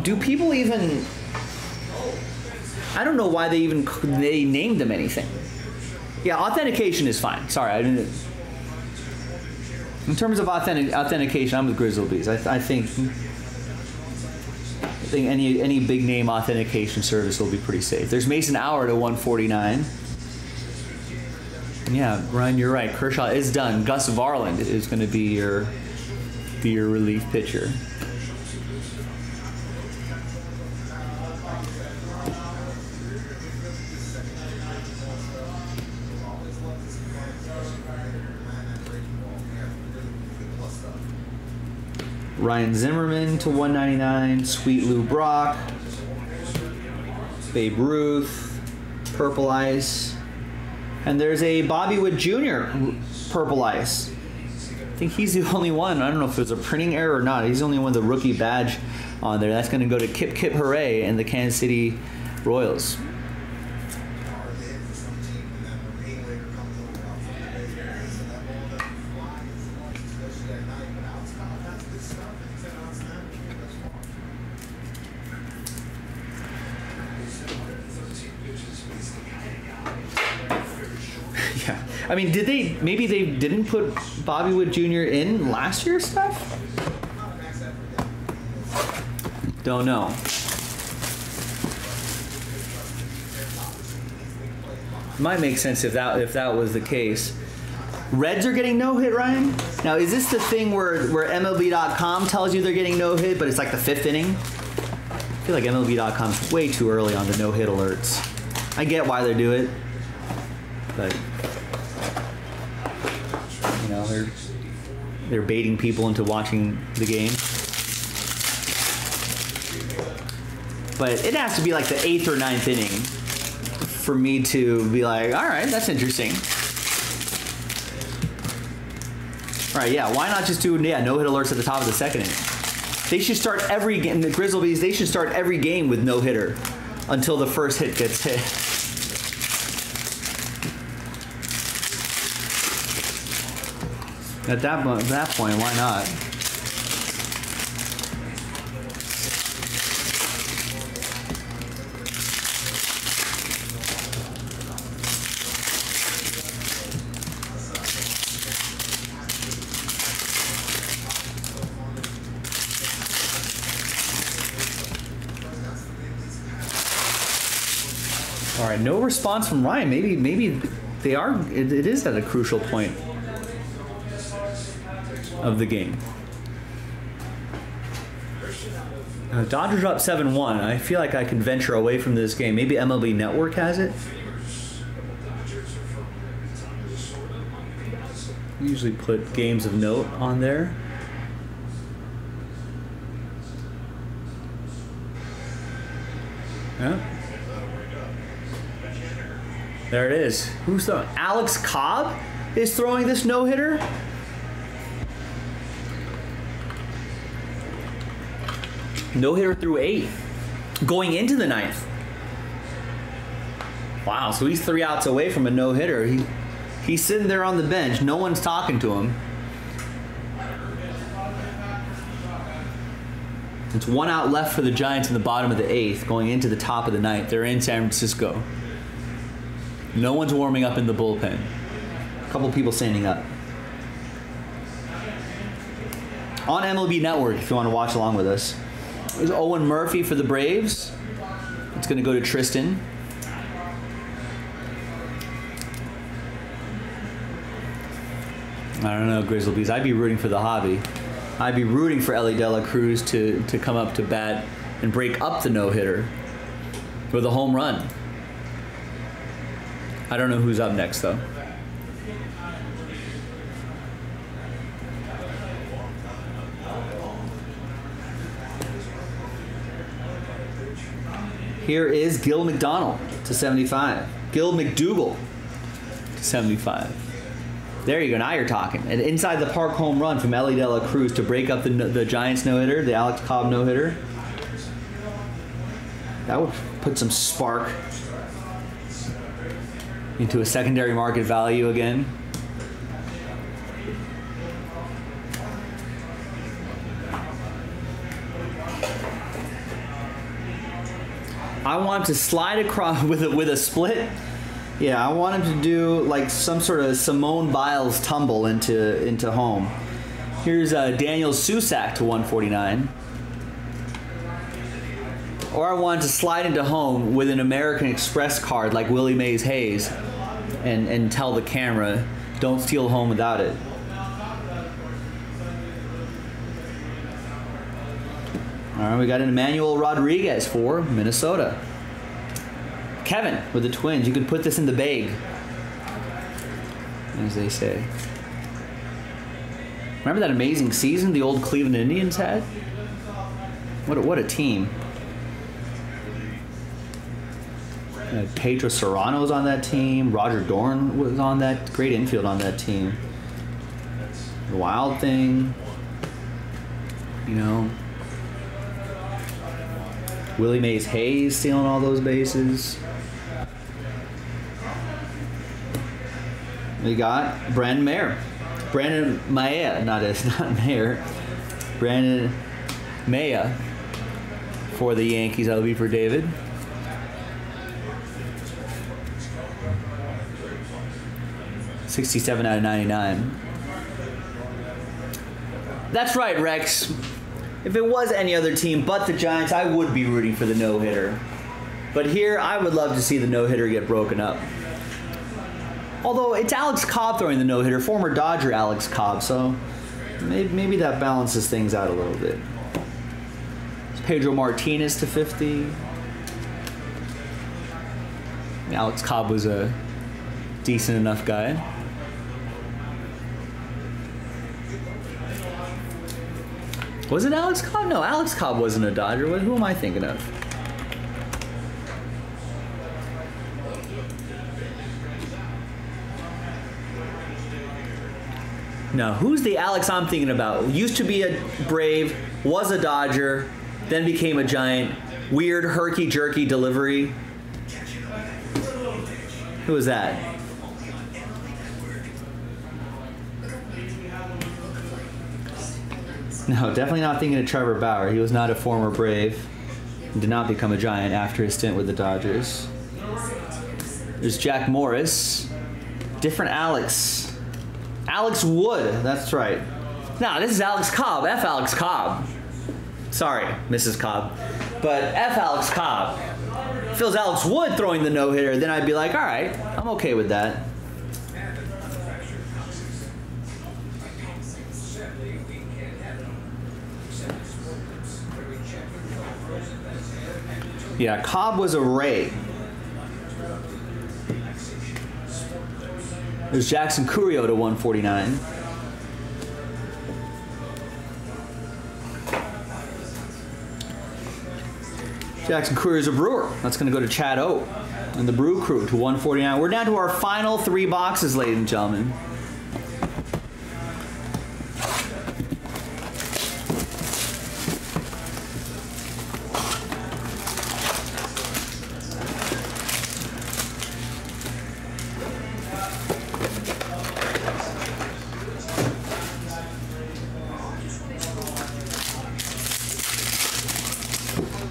Do people even... I don't know why they named them anything. Yeah, authentication is fine. Sorry, I didn't. In terms of authentication, I'm with Grizzle Bees. I think any big name authentication service will be pretty safe. There's Mason Auer to 149. Yeah, Ryan, you're right. Kershaw is done. Gus Varland is going to be your relief pitcher. Ryan Zimmerman to 199, Sweet Lou Brock, Babe Ruth, Purple Ice, and there's a Bobby Witt Jr. Purple Ice. I think he's the only one. I don't know if it was a printing error or not. He's the only one with a rookie badge on there. That's going to go to Kip Hooray and the Kansas City Royals. I mean, did they, maybe they didn't put Bobby Witt Jr. in last year's stuff? Don't know. Might make sense if that was the case. Reds are getting no hit, Ryan? Now, is this the thing where MLB.com tells you they're getting no hit, but it's like the fifth inning? I feel like MLB.com's way too early on the no hit alerts. I get why they do it, but you know, they're baiting people into watching the game. But it has to be like the 8th or 9th inning for me to be like, all right, that's interesting. All right, yeah, why not just do no-hit alerts at the top of the second inning? They should start every game, the Grizzle Bees, they should start every game with no-hitter until the first hit gets hit. At that point, why not? All right, no response from Ryan. Maybe they are. It is at a crucial point of the game. Dodgers up 7-1. I feel like I can venture away from this game. Maybe MLB Network has it. We usually put games of note on there. Yeah. There it is. Who's throwing? Alex Cobb is throwing this no-hitter? No-hitter through 8, going into the 9th. Wow, so he's 3 outs away from a no-hitter. He's sitting there on the bench. No one's talking to him. It's 1 out left for the Giants in the bottom of the 8th, going into the top of the 9th. They're in San Francisco. No one's warming up in the bullpen. A couple people standing up. On MLB Network, if you want to watch along with us. There's Owen Murphy for the Braves. It's going to go to Tristan. I don't know, Grizzle Bees. I'd be rooting for the hobby. I'd be rooting for Elly De La Cruz to come up to bat and break up the no-hitter with a home run. I don't know who's up next, though. Here is Gil McDonald to 75. Gil McDougall to 75. There you go. Now you're talking. An inside the park home run from Elly De La Cruz to break up the Giants no-hitter, the Alex Cobb no-hitter. That would put some spark into a secondary market value again. I want him to slide across with a split. Yeah, I want him to do like some sort of Simone Biles tumble into home. Here's Daniel Susac to 149. Or I want him to slide into home with an American Express card like Willie Mays Hayes and tell the camera, don't steal home without it. All right, we got an Emmanuel Rodriguez for Minnesota. Kevin with the Twins. You can put this in the bag, as they say. Remember that amazing season the old Cleveland Indians had? What a team. Pedro Serrano was on that team. Roger Dorn was on that. Great infield on that team. The Wild Thing. You know. Willie Mays Hayes stealing all those bases. We got Brandon Mayer. Brandon Maya. Not Mayer. Brandon Maya for the Yankees. That'll be for David. /97/99. That's right, Rex. If it was any other team but the Giants, I would be rooting for the no-hitter. But here, I would love to see the no-hitter get broken up. Although, it's Alex Cobb throwing the no-hitter, former Dodger Alex Cobb, so maybe that balances things out a little bit. It's Pedro Martinez /50. Alex Cobb was a decent enough guy. Was it Alex Cobb? No, Alex Cobb wasn't a Dodger. Who am I thinking of? No, who's the Alex I'm thinking about? Used to be a Brave, was a Dodger, then became a Giant. Weird, herky-jerky delivery. Who was that? No, definitely not thinking of Trevor Bauer. He was not a former Brave and did not become a Giant after his stint with the Dodgers. There's Jack Morris. Different Alex. Alex Wood. That's right. No, this is Alex Cobb. F. Alex Cobb. Sorry, Mrs. Cobb. But F. Alex Cobb. If it was Alex Wood throwing the no-hitter, then I'd be like, all right, I'm okay with that. Yeah, Cobb was a Ray. There's Jackson Curio /149. Jackson Curio's a Brewer. That's going to go to Chad O and the Brew Crew /149. We're down to our final three boxes, ladies and gentlemen.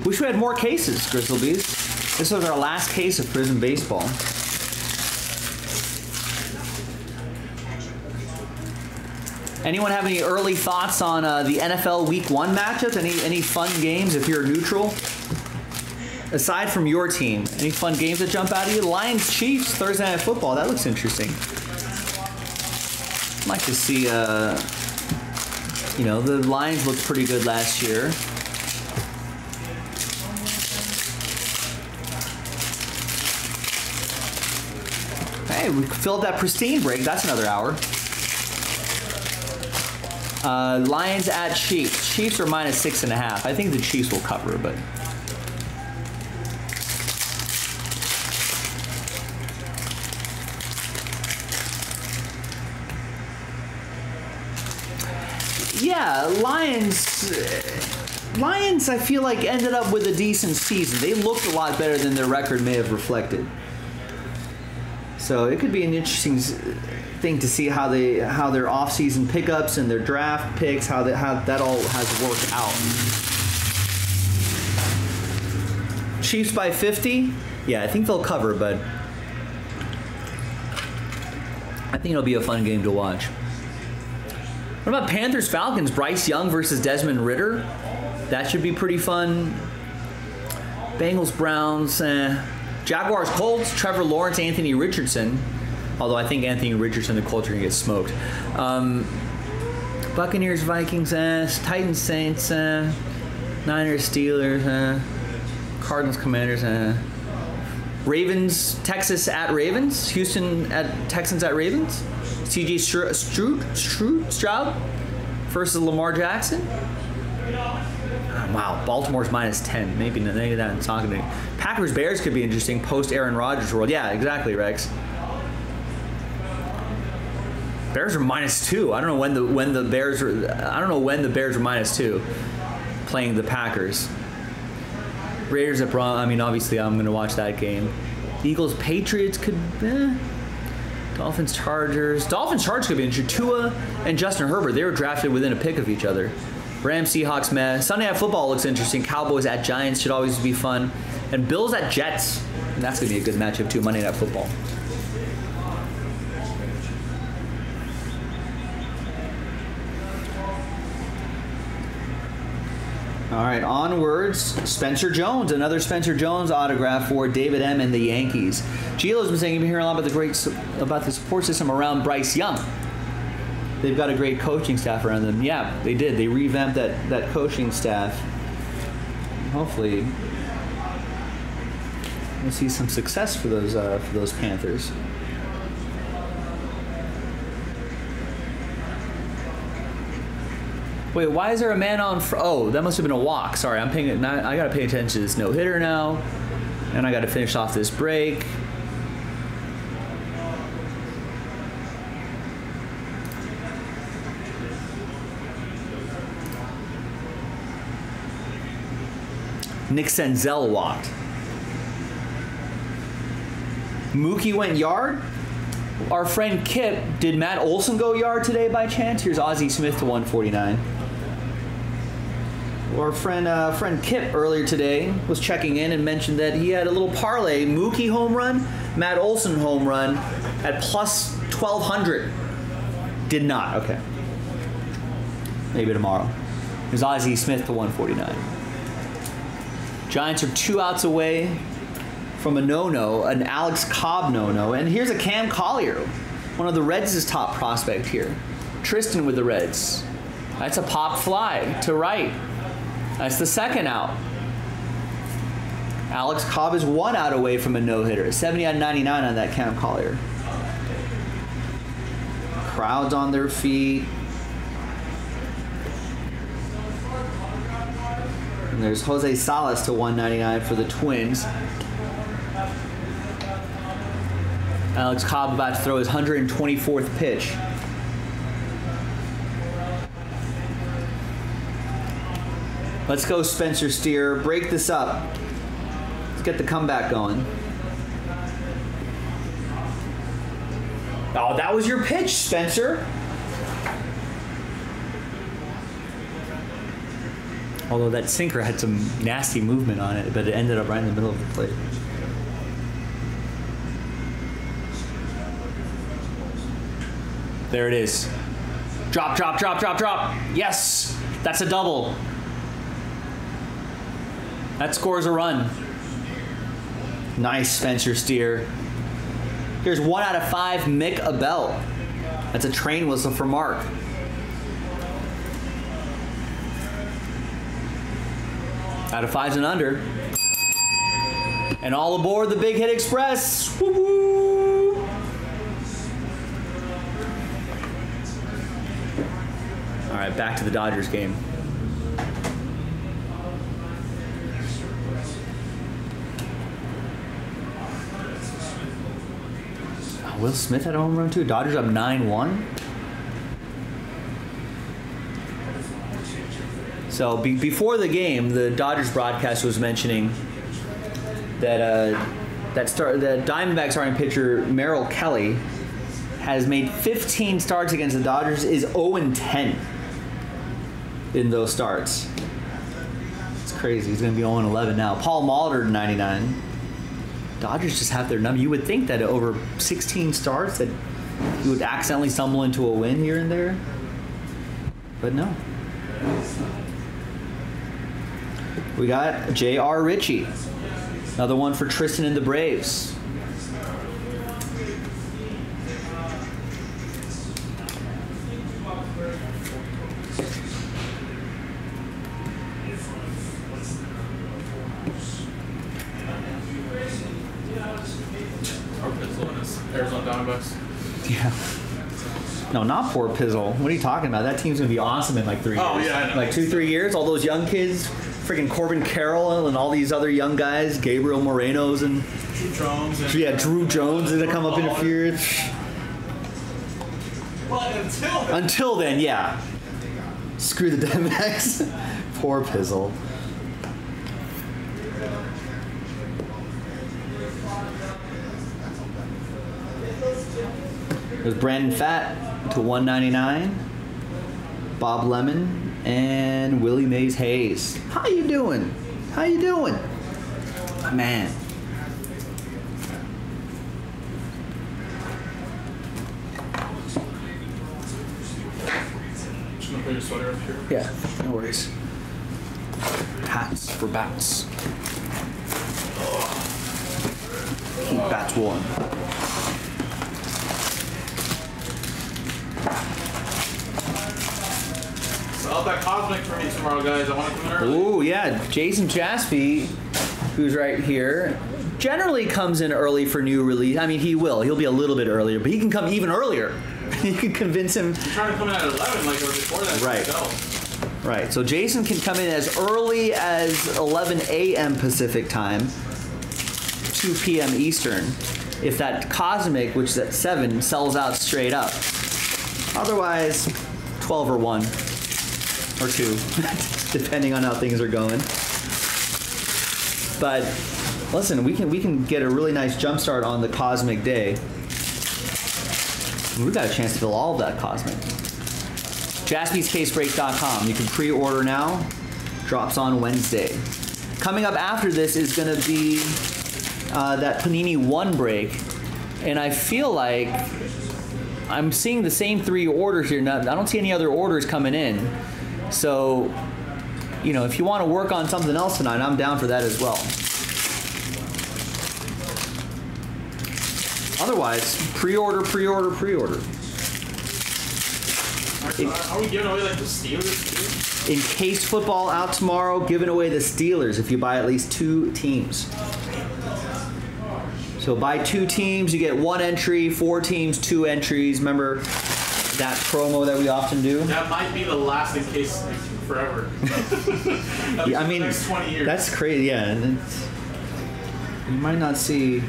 Wish we had more cases, Grizzle Bees. This was our last case of prison baseball. Anyone have any early thoughts on the NFL Week 1 matchups? Any fun games if you're neutral? Aside from your team, any fun games that jump out at you? Lions, Chiefs, Thursday Night Football. That looks interesting. I'd like to see, you know, the Lions looked pretty good last year. We filled that pristine break. That's another hour. Lions at Chiefs. Chiefs are -6.5. I think the Chiefs will cover, but yeah, Lions, I feel like ended up with a decent season. They looked a lot better than their record may have reflected. So it could be an interesting thing to see how they, how their offseason pickups and their draft picks, how that all has worked out. Chiefs by 50? Yeah, I think they'll cover, but I think it'll be a fun game to watch. What about Panthers Falcons? Bryce Young versus Desmond Ritter? That should be pretty fun. Bengals Browns, Jaguars, Colts, Trevor Lawrence, Anthony Richardson. Although I think Anthony Richardson, the Colts, are going to get smoked. Buccaneers, Vikings, Titans, Saints, Niners, Steelers, Cardinals, Commanders, Ravens, Texas at Ravens, Houston at Texans at Ravens, CJ Stroud, First is Lamar Jackson. Oh, wow, Baltimore's -10. Maybe that is not going to. Packers Bears could be interesting post Aaron Rodgers world. Yeah, exactly, Rex. Bears are -2. I don't know when the Bears were. I don't know when the Bears were -2, playing the Packers. Raiders at Broncos. I mean, obviously, I'm going to watch that game. Eagles Patriots could. Dolphins Chargers. Dolphins Chargers could be interesting. Tua and Justin Herbert. They were drafted within a pick of each other. Rams, Seahawks, meh. Sunday Night Football looks interesting. Cowboys at Giants should always be fun. And Bills at Jets. And that's going to be a good matchup, too. Monday Night Football. All right, onwards. Spencer Jones. Another Spencer Jones autograph for David M. and the Yankees. Gilo's been saying you've been hearing a lot about the support system around Bryce Young. They've got a great coaching staff around them. Yeah, they did. They revamped that coaching staff. Hopefully, we'll see some success for those Panthers. Wait, why is there a man on? Oh, that must have been a walk. Sorry, I'm paying. I gotta pay attention to this no hitter now, and I gotta finish off this break. Nick Senzel walked. Mookie went yard. Our friend Kip, did Matt Olson go yard today by chance? Here's Ozzie Smith to 149. Our friend Kip earlier today was checking in and mentioned that he had a little parlay. Mookie home run, Matt Olson home run at +1200. Did not. Okay. Maybe tomorrow. Here's Ozzie Smith to 149. Giants are 2 outs away from a no-no, an Alex Cobb no-no. And here's a Cam Collier, one of the Reds' top prospect here. Tristan with the Reds. That's a pop fly to right. That's the 2nd out. Alex Cobb is 1 out away from a no-hitter. 70/99 on that Cam Collier. Crowds on their feet. And there's Jose Salas to 199 for the Twins. Alex Cobb about to throw his 124th pitch. Let's go, Spencer Steer. Break this up. Let's get the comeback going. Oh, that was your pitch, Spencer. Although that sinker had some nasty movement on it, but it ended up right in the middle of the plate. There it is. Drop, drop, drop, drop, drop. Yes, that's a double. That scores a run. Nice, Spencer Steer. Here's 1 out of 5, Mick Abel. That's a train whistle for Mark. Out of 5s and under. And all aboard the Big Hit Express. Woo woo. All right, back to the Dodgers game. Oh, Will Smith had a home run too. Dodgers up 9-1. So before the game, the Dodgers broadcast was mentioning that that Diamondback starting pitcher Merrill Kelly has made 15 starts against the Dodgers, is 0-10 in those starts. It's crazy. He's going to be 0-11 now. Paul Molitor to 99. Dodgers just have their number. You would think that over 16 starts that you would accidentally stumble into a win here and there, but no. We got J.R. Richie. Another one for Tristan and the Braves. Our pit's on Diamondbacks. Yeah. No, not poor Pizzle. What are you talking about? That team's going to be awesome in like 3 years. Oh, yeah, I know. Like 2-3 years. All those young kids, freaking Corbin Carroll and all these other young guys, Gabriel Moreno's and... Drew Jones. And yeah, Drew Jones is going to come up in a few years. Well, until then. Until then, yeah. Screw the Diamondbacks. Poor Pizzle. There's Brandon Pfatt to 199, Bob Lemon, and Willie Mays Hayes. How you doing? How you doing? Man. Just gonna put your sweater up here. Yeah, no worries. Hats for bats. Keep bats warm. Sell that cosmic for me tomorrow, guys. I want to come in early. Ooh, yeah. Jason Jaspy, who's right here, generally comes in early for new release. I mean, he will. He'll be a little bit earlier, but he can come even earlier. You can convince him. He's trying to come in at 11, like before that. Right. Right. So Jason can come in as early as 11 a.m. Pacific time, 2 p.m. Eastern, if that cosmic, which is at 7, sells out straight up. Otherwise, 12 or 1. Or 2, depending on how things are going. But listen, we can get a really nice jump start on the cosmic day. We've got a chance to fill all of that cosmic. JaspysCaseBreaks.com. You can pre-order now. Drops on Wednesday. Coming up after this is going to be that Panini One break, and I feel like I'm seeing the same 3 orders here. Now, I don't see any other orders coming in. So, you know, if you want to work on something else tonight, I'm down for that as well. Otherwise, pre-order, pre-order, pre-order. Are we giving away, like, the Steelers? In case football out tomorrow, giving away the Steelers if you buy at least 2 teams. So buy 2 teams, you get 1 entry, 4 teams, 2 entries. Remember that promo that we often do? That might be the last in case forever. Yeah, I mean, the next 20 years. That's crazy, yeah. And you might not see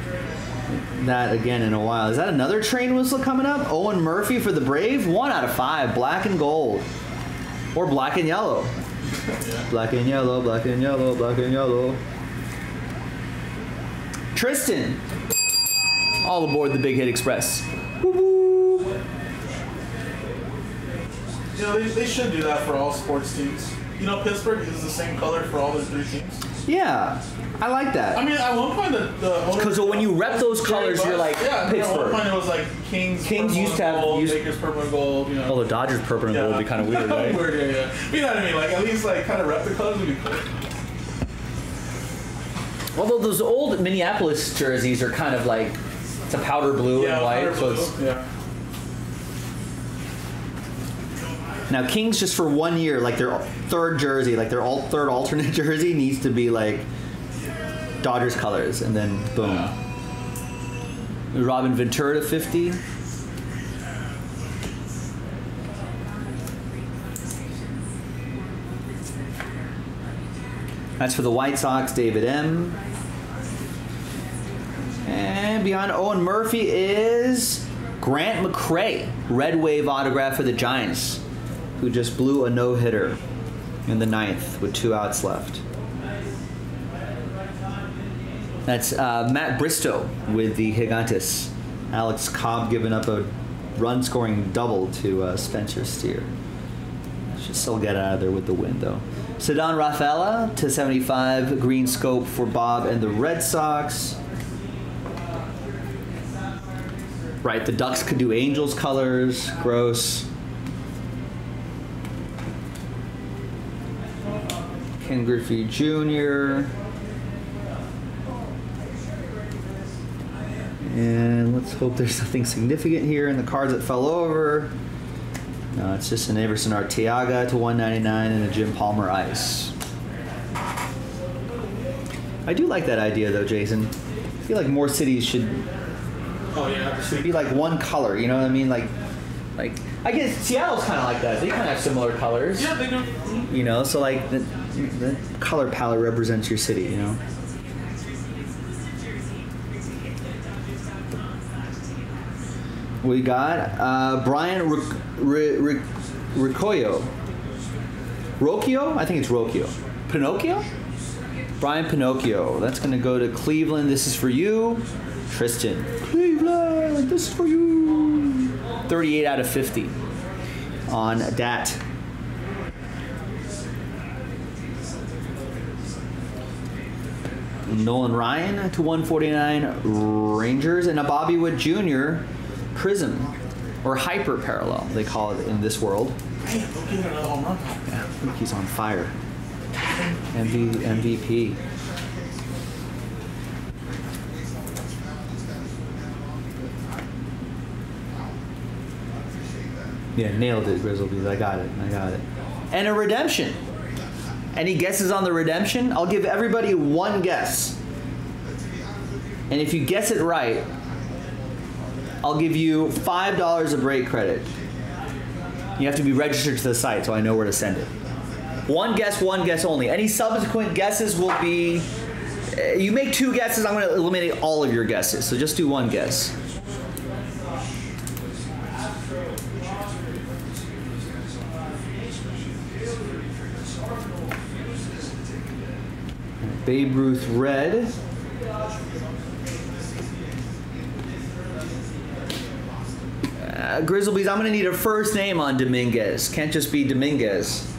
that again in a while. Is that another train whistle coming up? Owen Murphy for the Brave? 1 out of 5, black and gold. Or black and yellow. Yeah. Black and yellow, black and yellow, black and yellow. Tristan, all aboard the Big Hit Express. Woo-woo. You know, they should do that for all sports teams. You know, Pittsburgh is the same color for all the 3 teams. Yeah, I like that. I mean, at one point, because when you rep those colors, you're like, yeah, Pittsburgh. Yeah, at one point it was like Kings used to have gold, Lakers purple and gold. You know. Well, the Dodgers purple and gold would be kind of weird, right? Weird, yeah, yeah. You know what I mean? Like, at least, like, kind of rep the colors would be cool. Although those old Minneapolis jerseys are kind of like, it's a powder blue, yeah, and white, so it's... Yeah. Now, Kings, just for 1 year, like their 3rd jersey, like their third alternate jersey needs to be like Dodgers colors, and then boom. Yeah. Robin Ventura to 50. That's for the White Sox, David M. And beyond Owen Murphy is Grant McCrae, red wave autograph for the Giants, who just blew a no-hitter in the 9th with 2 outs left. That's Matt Bristow with the Gigantes. Alex Cobb giving up a run-scoring double to Spencer Steer. Should still get out of there with the win, though. Sedan Rafaela to 75, green scope for Bob and the Red Sox. Right, the Ducks could do Angels colors. Gross. Ken Griffey Jr. And let's hope there's something significant here in the cards that fell over. No, it's just an Everson Arteaga to 199 and a Jim Palmer Ice. I do like that idea, though, Jason. I feel like more cities should be like one color. You know what I mean? Like I guess Seattle's kind of like that. They kind of have similar colors. Yeah, they do. You know, so like the color palette represents your city, you know. We got Brian Rocchio? I think it's Rocchio. Pinocchio? Brian Pinocchio. That's going to go to Cleveland. This is for you, Tristan. Cleveland, this is for you. 38 out of 50 on that. Nolan Ryan to 149 Rangers. And a Bobby Witt Jr. Prism, or hyper parallel, they call it in this world. Yeah, I think he's on fire. MVP. Yeah, nailed it, Grizzle Bees. I got it. And a redemption. Any guesses on the redemption? I'll give everybody one guess. And if you guess it right, I'll give you $5 of break credit. You have to be registered to the site so I know where to send it. One guess only. Any subsequent guesses will be... you make two guesses, I'm going to eliminate all of your guesses. So just do one guess. Babe Ruth Red. Grizzle Bees, I'm going to need a first name on Dominguez. Can't just be Dominguez.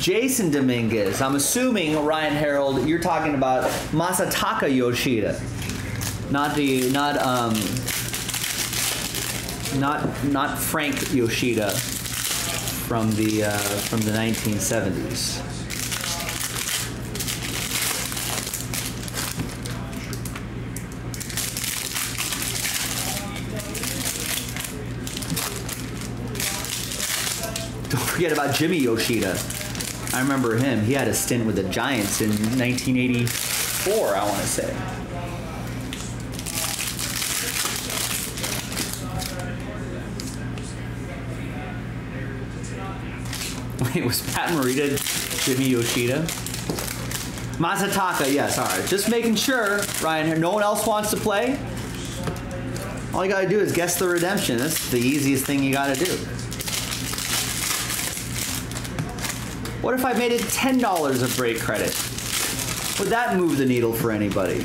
Jason Dominguez. I'm assuming, Ryan Harreld, you're talking about Masataka Yoshida, not Frank Yoshida from the 1970s. Don't forget about Jimmy Yoshida. I remember him. He had a stint with the Giants in 1984, I want to say. Wait, was Pat Morita Jimmy Yoshida? Masataka, yes, all right. Just making sure, Ryan, no one else wants to play? All you got to do is guess the redemption. That's the easiest thing you got to do. What if I made it $10 of break credit? Would that move the needle for anybody?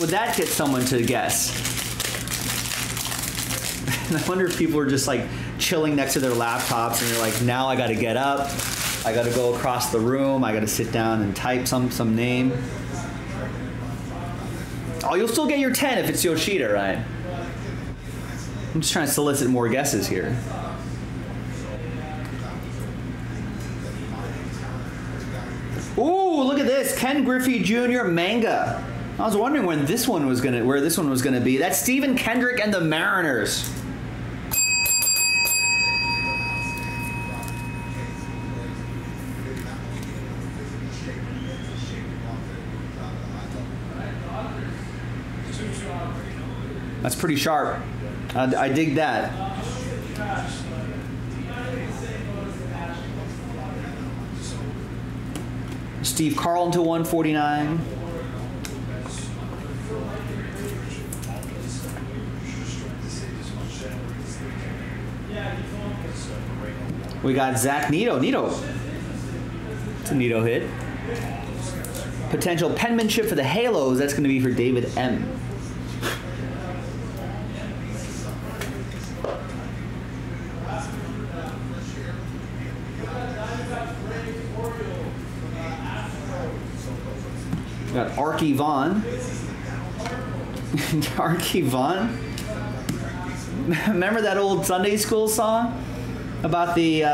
Would that get someone to guess? And I wonder if people are just like chilling next to their laptops and they're like, now I gotta get up, I gotta go across the room, I gotta sit down and type some name. Oh, you'll still get your 10 if it's Yoshida, right? I'm just trying to solicit more guesses here. Ooh, look at this. Ken Griffey Jr. manga. I was wondering when this one was gonna be. That's Stephen Kendrick and the Mariners. That's pretty sharp. I dig that. Steve Carlton to 149. We got Zach Neto. It's a Neto hit. Potential penmanship for the Halos. That's going to be for David M. Got Archie Vaughn. Archie Vaughn. Remember that old Sunday school song about the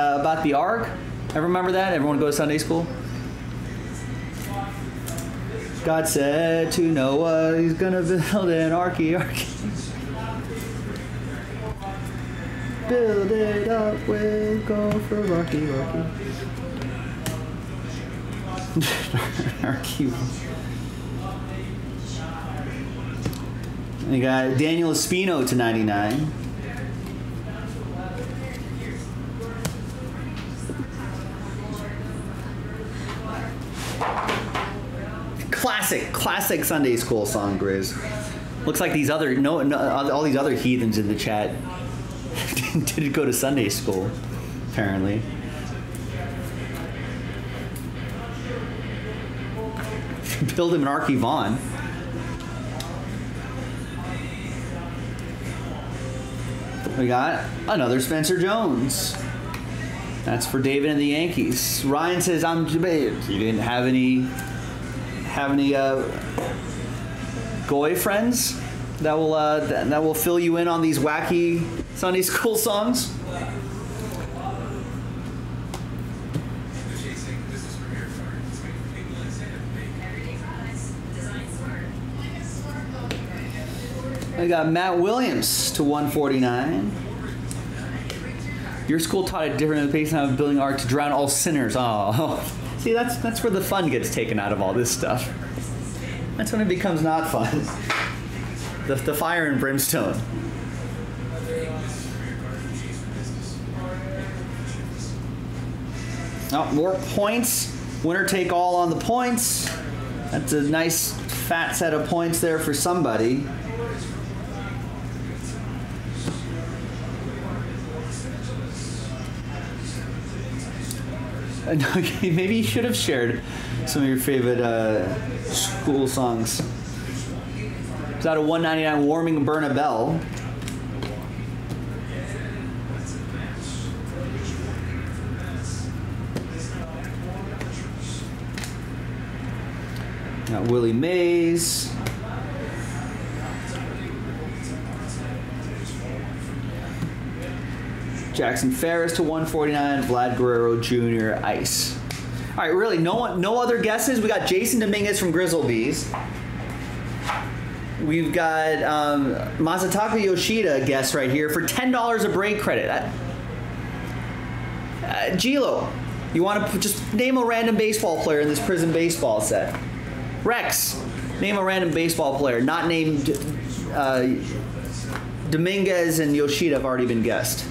ark? Ever remember that? Everyone go to Sunday school. God said to Noah, he's going to build an ark. Build it up, we'll go for Rocky. Arky. We got Daniel Espino to 99. Classic Sunday school song, Grizz. Looks like these other all these other heathens in the chat didn't go to Sunday school, apparently. Build him an Archie Vaughn. We got another Spencer Jones. That's for David and the Yankees. Ryan says, "I'm debated. You didn't have any." Goy friends that will fill you in on these wacky Sunday school songs? I got Matt Williams to 149. Your school taught a different pace of building art to drown all sinners. Oh. See, that's where the fun gets taken out of all this stuff. That's when it becomes not fun. The fire and brimstone. Oh, more points. Winner take all on the points. That's a nice fat set of points there for somebody. Maybe you should have shared some of your favorite school songs. It's out of 199, Warming Burn a Bell. Got Willie Mays. Jackson Ferris to 149, Vlad Guerrero Jr. Ice. All right, really, no other guesses. We got Jason Dominguez from Grizzle Bees. We've got Masataka Yoshida guess right here for $10 a break credit. Gilo, you want to just name a random baseball player in this prison baseball set. Rex, name a random baseball player not named Dominguez and Yoshida have already been guessed.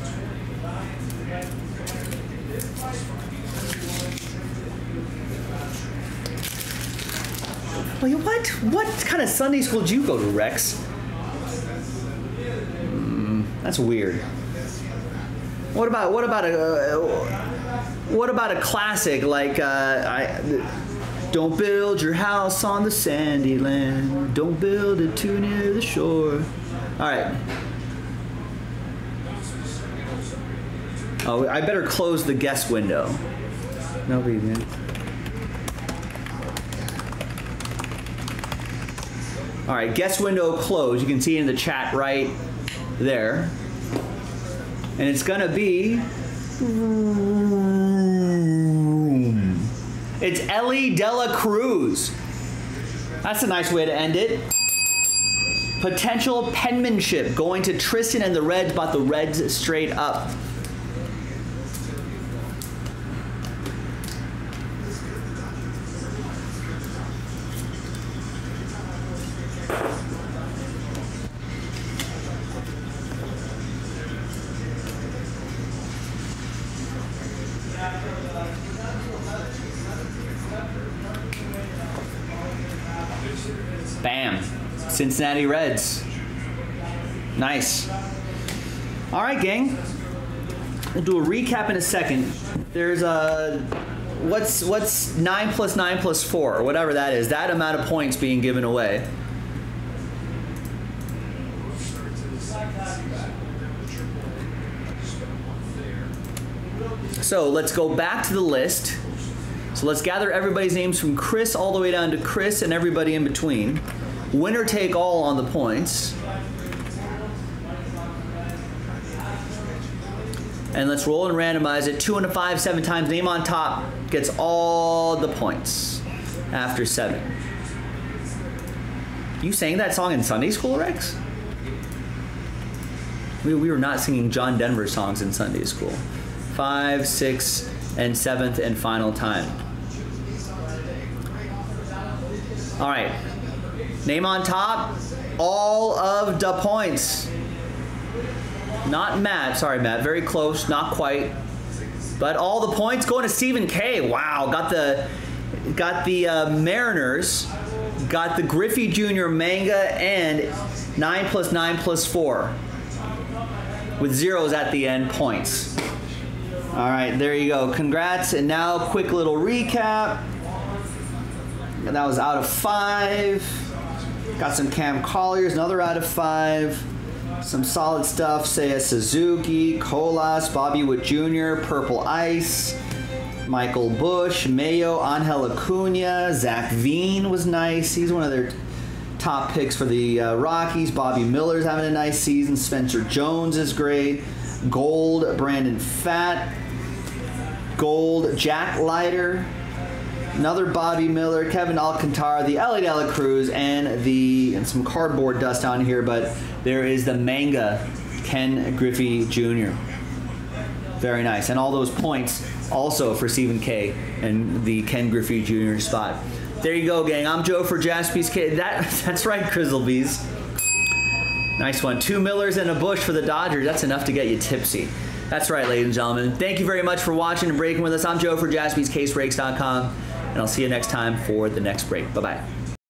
Like, what kind of Sunday school did you go to, Rex? That's weird. What about a classic like don't build your house on the sandy land, don't build it too near the shore. All right. Oh, I better close the guest window. Nobody did. All right, guest window closed. You can see in the chat right there. And it's gonna be... It's Elly De La Cruz. That's a nice way to end it. Potential penmanship going to Tristan and the Reds, but the Reds straight up. Cincinnati Reds. Nice. All right, gang. We'll do a recap in a second. There's a what's 9 plus 9 plus 4 or whatever that is. That amount of points being given away. So let's go back to the list. So let's gather everybody's names from Chris all the way down to Chris and everybody in between. Winner take all on the points. And let's roll and randomize it. 2 and a 5, 7 times. Name on top gets all the points after 7. You sang that song in Sunday school, Rex? We were not singing John Denver songs in Sunday school. 5, 6, and 7th and final time. All right. Name on top. All of the points. Not Matt. Sorry, Matt. Very close. Not quite. But all the points going to Stephen K. Wow. Got the Mariners. Got the Griffey Jr. manga and 9 plus 9 plus 4. With zeros at the end, points. All right, there you go. Congrats. And now, quick little recap. And that was out of 5. Got some Cam Colliers, another out of 5. Some solid stuff. Seiya Suzuki, Colas, Bobby Witt Jr., Purple Ice, Michael Bush, Mayo, Angel Acuna, Zach Veen was nice. He's one of their top picks for the Rockies. Bobby Miller's having a nice season. Spencer Jones is great. Gold, Brandon Pfatt. Gold, Jack Leiter. Another Bobby Miller, Kevin Alcantara, the Elly De La Cruz, and some cardboard dust on here, but there is the manga, Ken Griffey Jr. Very nice. And all those points also for Stephen K. and the Ken Griffey Jr. spot. There you go, gang. I'm Joe for JaspysCaseBreaks. That's right, Grizzle Bees. Nice one. 2 Millers and a Bush for the Dodgers. That's enough to get you tipsy. That's right, ladies and gentlemen. Thank you very much for watching and breaking with us. I'm Joe for JaspysCaseBreaks.com, and I'll see you next time for the next break. Bye-bye.